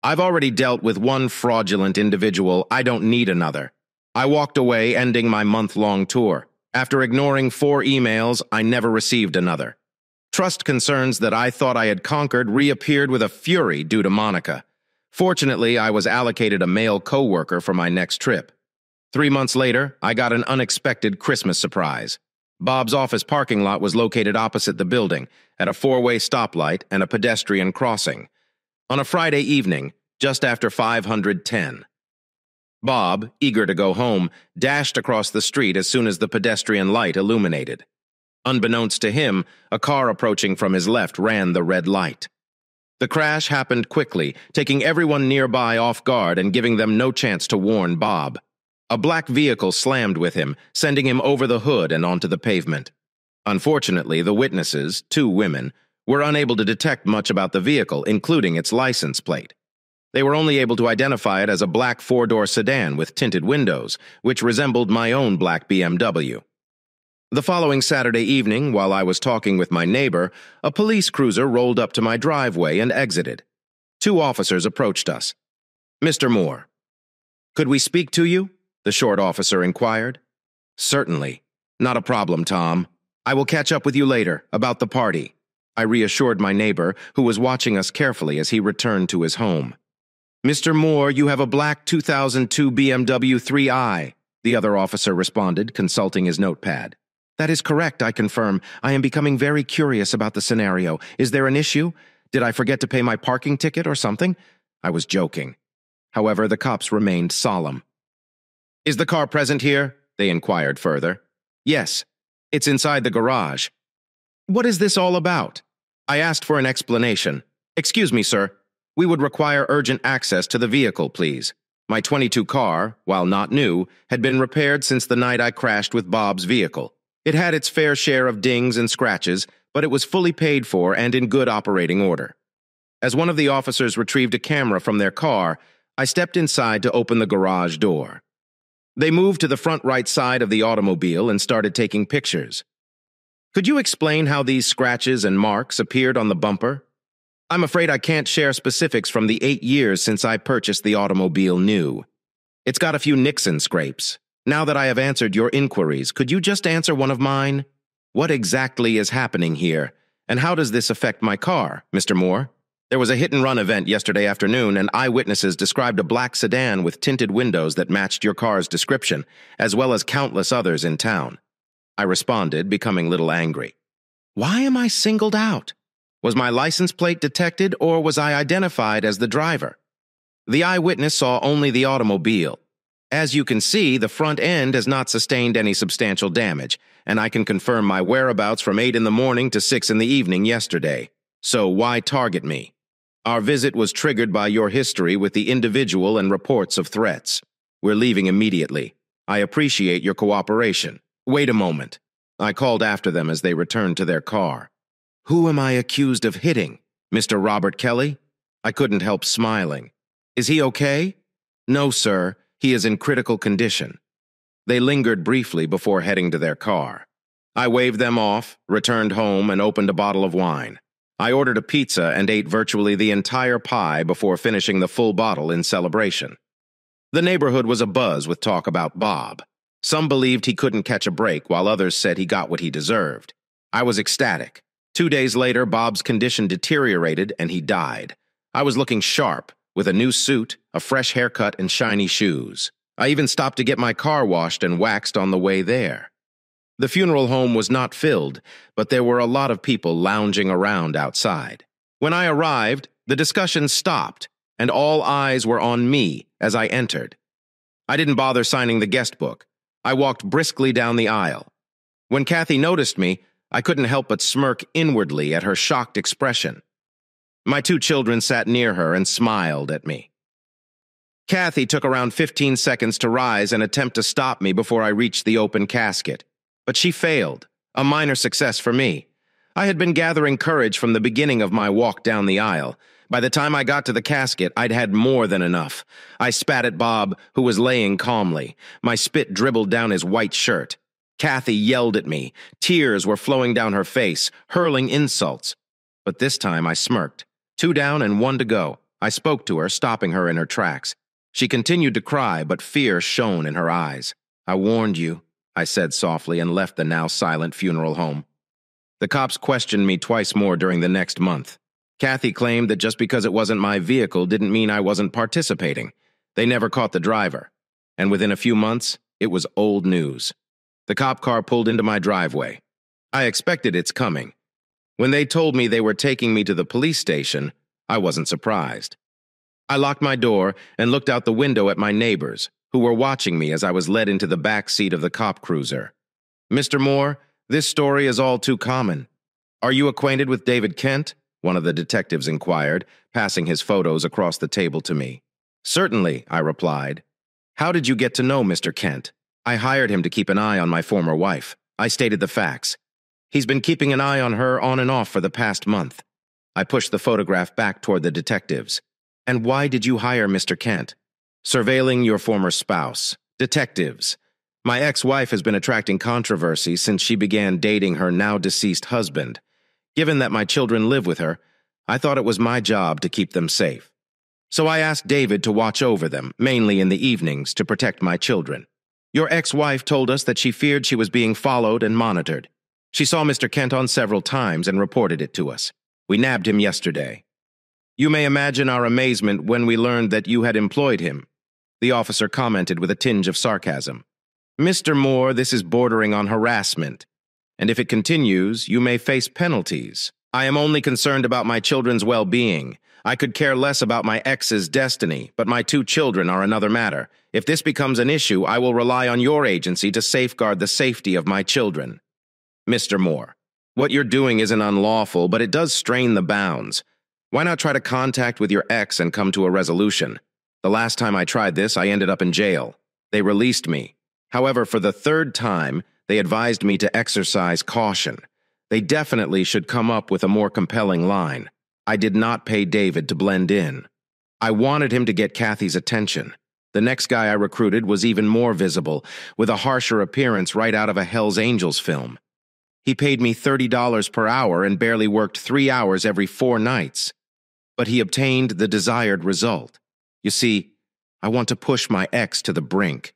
I've already dealt with one fraudulent individual. I don't need another. I walked away, ending my month-long tour. After ignoring four emails, I never received another. Trust concerns that I thought I had conquered reappeared with a fury due to Monica. Fortunately, I was allocated a male coworker for my next trip. Three months later, I got an unexpected Christmas surprise. Bob's office parking lot was located opposite the building, at a four-way stoplight and a pedestrian crossing. On a Friday evening, just after five ten. Bob, eager to go home, dashed across the street as soon as the pedestrian light illuminated. Unbeknownst to him, a car approaching from his left ran the red light. The crash happened quickly, taking everyone nearby off guard and giving them no chance to warn Bob. A black vehicle slammed with him, sending him over the hood and onto the pavement. Unfortunately, the witnesses, two women, were unable to detect much about the vehicle, including its license plate. They were only able to identify it as a black four-door sedan with tinted windows, which resembled my own black B M W. The following Saturday evening, while I was talking with my neighbor, a police cruiser rolled up to my driveway and exited. Two officers approached us. Mister Moore. Could we speak to you? The short officer inquired. Certainly. Not a problem, Tom. I will catch up with you later, about the party. I reassured my neighbor, who was watching us carefully as he returned to his home. Mister Moore, you have a black two thousand two B M W three i, the other officer responded, consulting his notepad. That is correct, I confirm. I am becoming very curious about the scenario. Is there an issue? Did I forget to pay my parking ticket or something? I was joking. However, the cops remained solemn. Is the car present here? They inquired further. Yes, it's inside the garage. What is this all about? I asked for an explanation. Excuse me, sir. We would require urgent access to the vehicle, please. My twenty-two car, while not new, had been repaired since the night I crashed with Bob's vehicle. It had its fair share of dings and scratches, but it was fully paid for and in good operating order. As one of the officers retrieved a camera from their car, I stepped inside to open the garage door. They moved to the front right side of the automobile and started taking pictures. Could you explain how these scratches and marks appeared on the bumper? I'm afraid I can't share specifics from the eight years since I purchased the automobile new. It's got a few nicks and scrapes. Now that I have answered your inquiries, could you just answer one of mine? What exactly is happening here, and how does this affect my car, Mister Moore? There was a hit-and-run event yesterday afternoon, and eyewitnesses described a black sedan with tinted windows that matched your car's description, as well as countless others in town. I responded, becoming a little angry. Why am I singled out? Was my license plate detected, or was I identified as the driver? The eyewitness saw only the automobile. As you can see, the front end has not sustained any substantial damage, and I can confirm my whereabouts from eight in the morning to six in the evening yesterday. So why target me? Our visit was triggered by your history with the individual and reports of threats. We're leaving immediately. I appreciate your cooperation. Wait a moment. I called after them as they returned to their car. Who am I accused of hitting? Mister Robert Kelly? I couldn't help smiling. Is he okay? No, sir. He is in critical condition. They lingered briefly before heading to their car. I waved them off, returned home, and opened a bottle of wine. I ordered a pizza and ate virtually the entire pie before finishing the full bottle in celebration. The neighborhood was abuzz with talk about Bob. Some believed he couldn't catch a break, while others said he got what he deserved. I was ecstatic. Two days later, Bob's condition deteriorated and he died. I was looking sharp, with a new suit, a fresh haircut, and shiny shoes. I even stopped to get my car washed and waxed on the way there. The funeral home was not filled, but there were a lot of people lounging around outside. When I arrived, the discussion stopped, and all eyes were on me as I entered. I didn't bother signing the guest book. I walked briskly down the aisle. When Kathy noticed me, I couldn't help but smirk inwardly at her shocked expression. My two children sat near her and smiled at me. Kathy took around fifteen seconds to rise and attempt to stop me before I reached the open casket, but she failed, a minor success for me. I had been gathering courage from the beginning of my walk down the aisle. By the time I got to the casket, I'd had more than enough. I spat at Bob, who was laying calmly. My spit dribbled down his white shirt. Kathy yelled at me. Tears were flowing down her face, hurling insults. But this time I smirked. Two down and one to go. I spoke to her, stopping her in her tracks. She continued to cry, but fear shone in her eyes. "I warned you," I said softly and left the now silent funeral home. The cops questioned me twice more during the next month. Kathy claimed that just because it wasn't my vehicle didn't mean I wasn't participating. They never caught the driver. And within a few months, it was old news. The cop car pulled into my driveway. I expected its coming. When they told me they were taking me to the police station, I wasn't surprised. I locked my door and looked out the window at my neighbors, who were watching me as I was led into the back seat of the cop cruiser. "Mister Moore, this story is all too common. Are you acquainted with David Kent?" one of the detectives inquired, passing his photos across the table to me. "Certainly," I replied. "How did you get to know Mister Kent?" "I hired him to keep an eye on my former wife." I stated the facts. "He's been keeping an eye on her on and off for the past month." I pushed the photograph back toward the detectives. "And why did you hire Mister Kent?" "Surveilling your former spouse." "Detectives, my ex-wife has been attracting controversy since she began dating her now-deceased husband. Given that my children live with her, I thought it was my job to keep them safe. So I asked David to watch over them, mainly in the evenings, to protect my children. Your ex-wife told us that she feared she was being followed and monitored. She saw Mister Kent on several times and reported it to us. We nabbed him yesterday." You may imagine our amazement when we learned that you had employed him, the officer commented with a tinge of sarcasm. "Mister Moore, this is bordering on harassment, and if it continues, you may face penalties. I am only concerned about my children's well-being. I could care less about my ex's destiny, but my two children are another matter. If this becomes an issue, I will rely on your agency to safeguard the safety of my children." "Mister Moore, what you're doing isn't unlawful, but it does strain the bounds. Why not try to contact with your ex and come to a resolution? The last time I tried this, I ended up in jail. They released me. However, for the third time, they advised me to exercise caution. They definitely should come up with a more compelling line. I did not pay David to blend in. I wanted him to get Kathy's attention. The next guy I recruited was even more visible, with a harsher appearance right out of a Hell's Angels film. He paid me thirty dollars per hour and barely worked three hours every four nights. But he obtained the desired result. You see, I want to push my ex to the brink.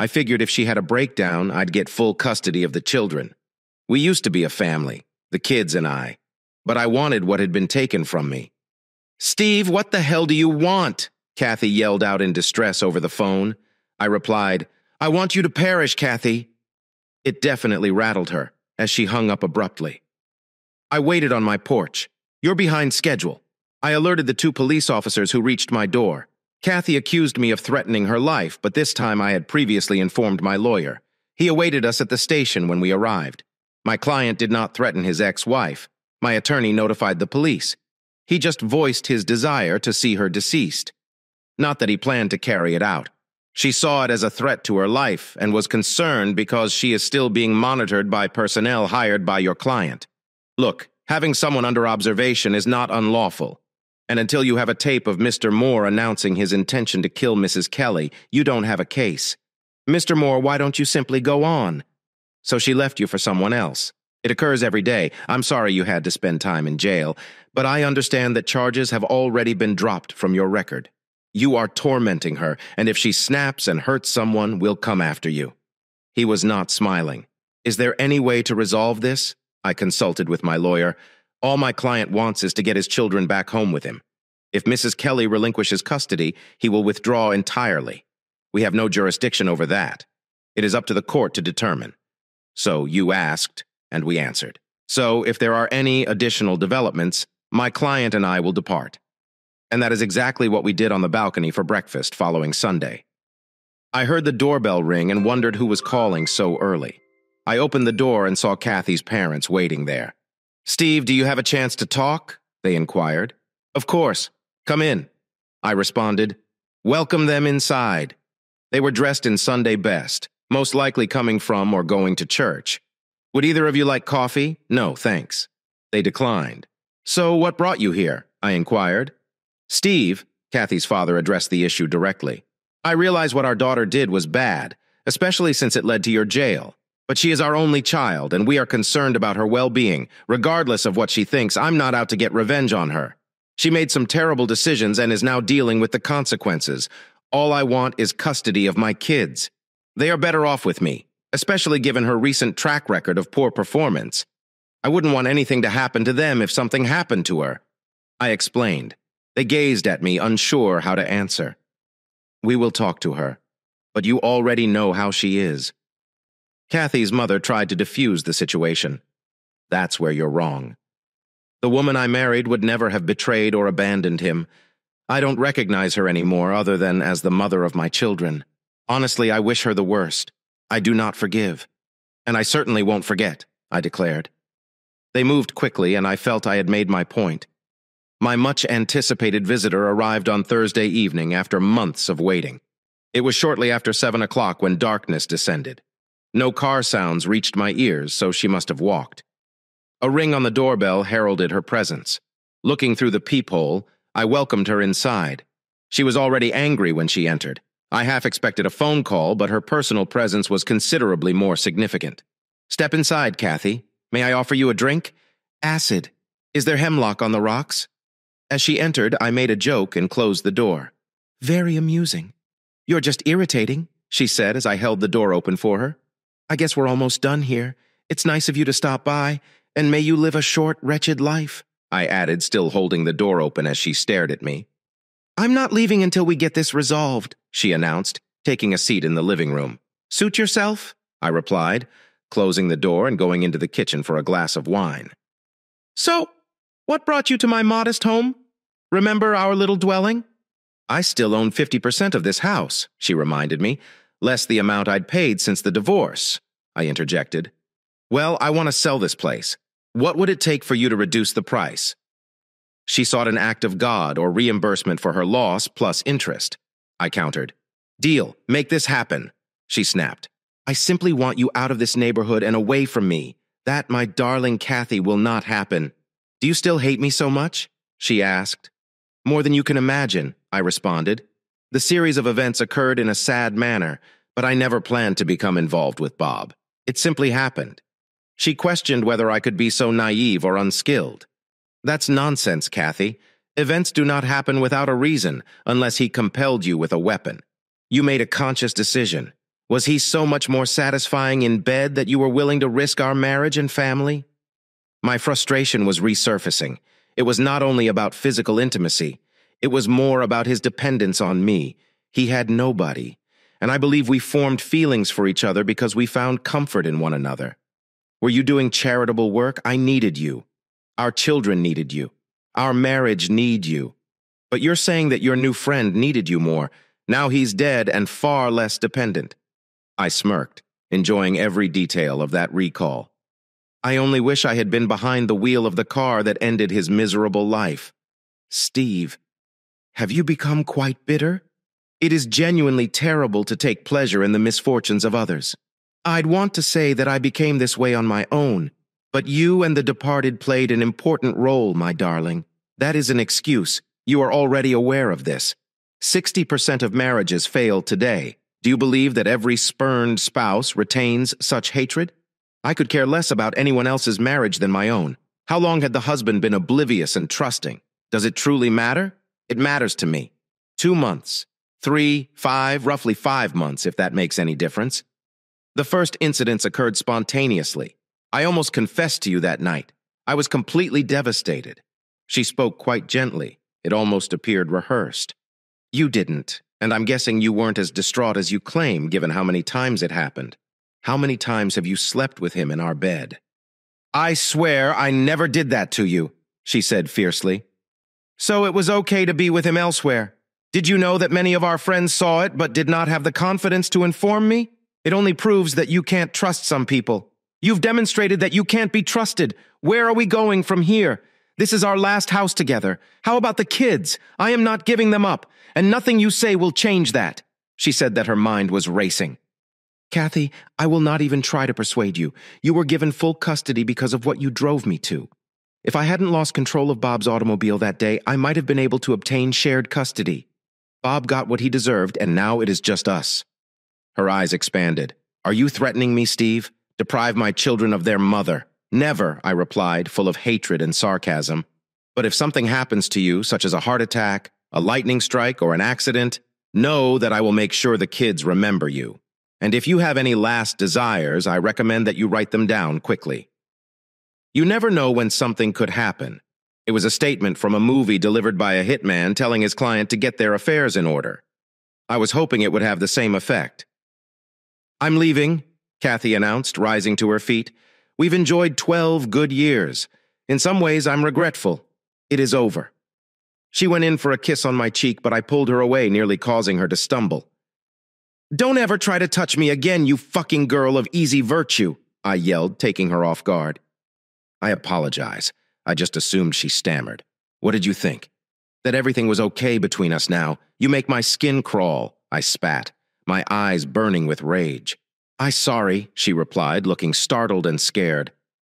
I figured if she had a breakdown, I'd get full custody of the children. We used to be a family, the kids and I, but I wanted what had been taken from me." "Steve, what the hell do you want?" Kathy yelled out in distress over the phone. I replied, "I want you to perish, Kathy." It definitely rattled her as she hung up abruptly. I waited on my porch. "You're behind schedule." I alerted the two police officers who reached my door. Kathy accused me of threatening her life, but this time I had previously informed my lawyer. He awaited us at the station when we arrived. My client did not threaten his ex-wife. My attorney notified the police. He just voiced his desire to see her deceased. Not that he planned to carry it out. She saw it as a threat to her life and was concerned because she is still being monitored by personnel hired by your client. Look, having someone under observation is not unlawful. And until you have a tape of Mister Moore announcing his intention to kill Missus Kelly, you don't have a case. Mister Moore, why don't you simply go on? So she left you for someone else. It occurs every day. I'm sorry you had to spend time in jail, but I understand that charges have already been dropped from your record. You are tormenting her, and if she snaps and hurts someone, we'll come after you." He was not smiling. "Is there any way to resolve this?" I consulted with my lawyer. "All my client wants is to get his children back home with him. If Missus Kelly relinquishes custody, he will withdraw entirely. We have no jurisdiction over that. It is up to the court to determine." So you asked, and we answered. So if there are any additional developments, my client and I will depart. And that is exactly what we did on the balcony for breakfast following Sunday. I heard the doorbell ring and wondered who was calling so early. I opened the door and saw Kathy's parents waiting there. "Steve, do you have a chance to talk?" they inquired. "Of course. Come in," I responded. Welcome them inside. They were dressed in Sunday best, most likely coming from or going to church. "Would either of you like coffee?" "No, thanks." They declined. "So what brought you here?" I inquired. "Steve," Kathy's father addressed the issue directly, "I realize what our daughter did was bad, especially since it led to your jail. But she is our only child, and we are concerned about her well-being. Regardless of what she thinks, I'm not out to get revenge on her. She made some terrible decisions and is now dealing with the consequences. All I want is custody of my kids. They are better off with me, especially given her recent track record of poor performance. I wouldn't want anything to happen to them if something happened to her." I explained. They gazed at me, unsure how to answer. "We will talk to her, but you already know how she is." Kathy's mother tried to defuse the situation. "That's where you're wrong. The woman I married would never have betrayed or abandoned him. I don't recognize her anymore other than as the mother of my children. Honestly, I wish her the worst. I do not forgive. And I certainly won't forget," I declared. They moved quickly, and I felt I had made my point. My much-anticipated visitor arrived on Thursday evening after months of waiting. It was shortly after seven o'clock when darkness descended. No car sounds reached my ears, so she must have walked. A ring on the doorbell heralded her presence. Looking through the peephole, I welcomed her inside. She was already angry when she entered. I half expected a phone call, but her personal presence was considerably more significant. "Step inside, Kathy. May I offer you a drink?" "Acid. Is there hemlock on the rocks?" As she entered, I made a joke and closed the door. "Very amusing. You're just irritating," she said as I held the door open for her. "I guess we're almost done here. It's nice of you to stop by, and may you live a short, wretched life," I added, still holding the door open as she stared at me. "I'm not leaving until we get this resolved," she announced, taking a seat in the living room. "Suit yourself," I replied, closing the door and going into the kitchen for a glass of wine. "So, what brought you to my modest home? Remember our little dwelling?" "I still own fifty percent of this house," she reminded me. "Less the amount I'd paid since the divorce," I interjected. "Well, I want to sell this place. What would it take for you to reduce the price?" She sought an act of God or reimbursement for her loss plus interest, I countered. "Deal, make this happen," she snapped. "I simply want you out of this neighborhood and away from me. That, my darling Kathy, will not happen." "Do you still hate me so much?" she asked. "More than you can imagine," I responded. The series of events occurred in a sad manner, but I never planned to become involved with Bob. It simply happened. She questioned whether I could be so naive or unskilled. "That's nonsense, Kathy. Events do not happen without a reason, unless he compelled you with a weapon. You made a conscious decision. Was he so much more satisfying in bed that you were willing to risk our marriage and family?" My frustration was resurfacing. It was not only about physical intimacy. It was more about his dependence on me. He had nobody, and I believe we formed feelings for each other because we found comfort in one another. Were you doing charitable work? I needed you. Our children needed you. Our marriage needed you. But you're saying that your new friend needed you more. Now he's dead and far less dependent. I smirked, enjoying every detail of that recall. I only wish I had been behind the wheel of the car that ended his miserable life. "Steve, have you become quite bitter? It is genuinely terrible to take pleasure in the misfortunes of others. I'd want to say that I became this way on my own, but you and the departed played an important role, my darling. That is an excuse. You are already aware of this. sixty percent of marriages fail today. Do you believe that every spurned spouse retains such hatred? I could care less about anyone else's marriage than my own. How long had the husband been oblivious and trusting? Does it truly matter? It matters to me. Two months, three, five, roughly five months, if that makes any difference. The first incidents occurred spontaneously. I almost confessed to you that night. I was completely devastated." She spoke quite gently. It almost appeared rehearsed. "You didn't, and I'm guessing you weren't as distraught as you claim, given how many times it happened. How many times have you slept with him in our bed?" "I swear I never did that to you," she said fiercely. "So it was okay to be with him elsewhere. Did you know that many of our friends saw it but did not have the confidence to inform me? It only proves that you can't trust some people. You've demonstrated that you can't be trusted. Where are we going from here? This is our last house together. How about the kids? I am not giving them up, and nothing you say will change that." She said that her mind was racing. "Kathy, I will not even try to persuade you. You were given full custody because of what you drove me to. If I hadn't lost control of Bob's automobile that day, I might have been able to obtain shared custody. Bob got what he deserved, and now it is just us." Her eyes expanded. "Are you threatening me, Steve? Deprive my children of their mother?" "Never," I replied, full of hatred and sarcasm. "But if something happens to you, such as a heart attack, a lightning strike, or an accident, know that I will make sure the kids remember you. And if you have any last desires, I recommend that you write them down quickly." You never know when something could happen. It was a statement from a movie delivered by a hitman telling his client to get their affairs in order. I was hoping it would have the same effect. "I'm leaving," Kathy announced, rising to her feet. "We've enjoyed twelve good years. In some ways, I'm regretful. It is over." She went in for a kiss on my cheek, but I pulled her away, nearly causing her to stumble. "Don't ever try to touch me again, you fucking girl of easy virtue," I yelled, taking her off guard. "I apologize. I just assumed," she stammered. "What did you think? That everything was okay between us now? You make my skin crawl," I spat, my eyes burning with rage. "I'm sorry," she replied, looking startled and scared.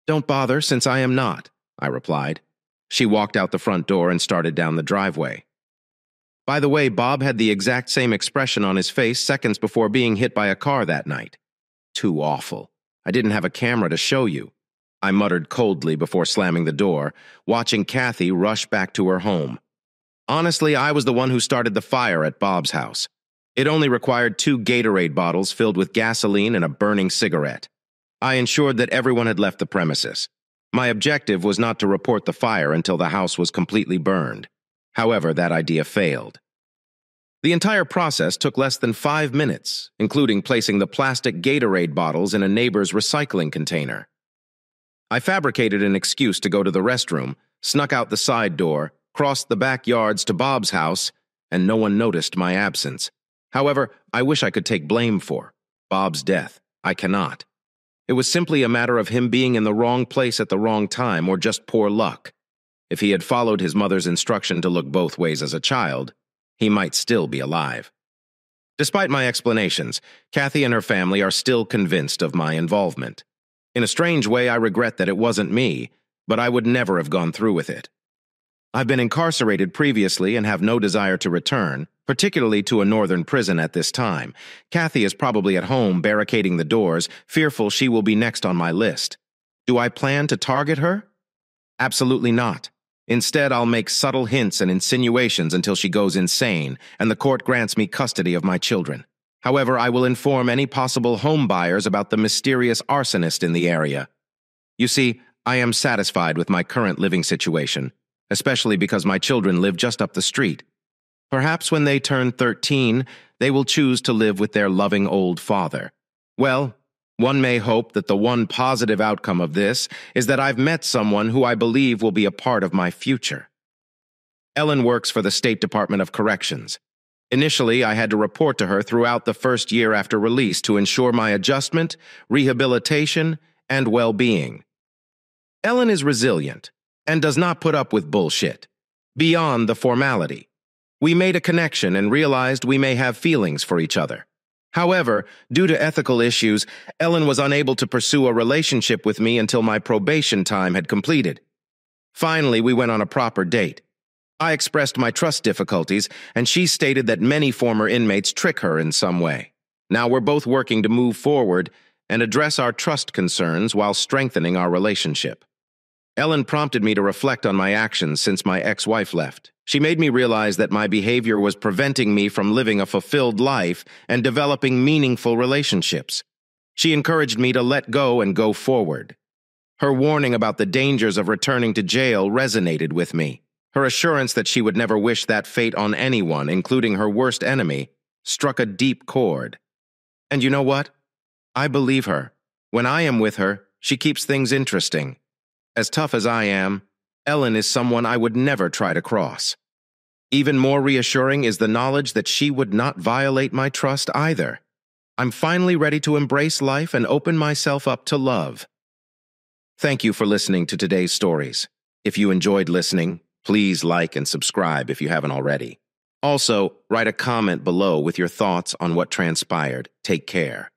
"Don't bother, since I am not," I replied. She walked out the front door and started down the driveway. By the way, Bob had the exact same expression on his face seconds before being hit by a car that night. "Too awful. I didn't have a camera to show you," I muttered coldly before slamming the door, watching Kathy rush back to her home. Honestly, I was the one who started the fire at Bob's house. It only required two Gatorade bottles filled with gasoline and a burning cigarette. I ensured that everyone had left the premises. My objective was not to report the fire until the house was completely burned. However, that idea failed. The entire process took less than five minutes, including placing the plastic Gatorade bottles in a neighbor's recycling container. I fabricated an excuse to go to the restroom, snuck out the side door, crossed the backyards to Bob's house, and no one noticed my absence. However, I wish I could take blame for Bob's death. I cannot. It was simply a matter of him being in the wrong place at the wrong time, or just poor luck. If he had followed his mother's instruction to look both ways as a child, he might still be alive. Despite my explanations, Kathy and her family are still convinced of my involvement. In a strange way, I regret that it wasn't me, but I would never have gone through with it. I've been incarcerated previously and have no desire to return, particularly to a northern prison at this time. Kathy is probably at home barricading the doors, fearful she will be next on my list. Do I plan to target her? Absolutely not. Instead, I'll make subtle hints and insinuations until she goes insane and the court grants me custody of my children. However, I will inform any possible homebuyers about the mysterious arsonist in the area. You see, I am satisfied with my current living situation, especially because my children live just up the street. Perhaps when they turn thirteen, they will choose to live with their loving old father. Well, one may hope that the one positive outcome of this is that I've met someone who I believe will be a part of my future. Ellen works for the State Department of Corrections. Initially, I had to report to her throughout the first year after release to ensure my adjustment, rehabilitation, and well-being. Ellen is resilient and does not put up with bullshit beyond the formality. We made a connection and realized we may have feelings for each other. However, due to ethical issues, Ellen was unable to pursue a relationship with me until my probation time had completed. Finally, we went on a proper date. I expressed my trust difficulties, and she stated that many former inmates trick her in some way. Now we're both working to move forward and address our trust concerns while strengthening our relationship. Ellen prompted me to reflect on my actions since my ex-wife left. She made me realize that my behavior was preventing me from living a fulfilled life and developing meaningful relationships. She encouraged me to let go and go forward. Her warning about the dangers of returning to jail resonated with me. Her assurance that she would never wish that fate on anyone, including her worst enemy, struck a deep chord. And you know what? I believe her. When I am with her, she keeps things interesting. As tough as I am, Ellen is someone I would never try to cross. Even more reassuring is the knowledge that she would not violate my trust either. I'm finally ready to embrace life and open myself up to love. Thank you for listening to today's stories. If you enjoyed listening, please like and subscribe if you haven't already. Also, write a comment below with your thoughts on what transpired. Take care.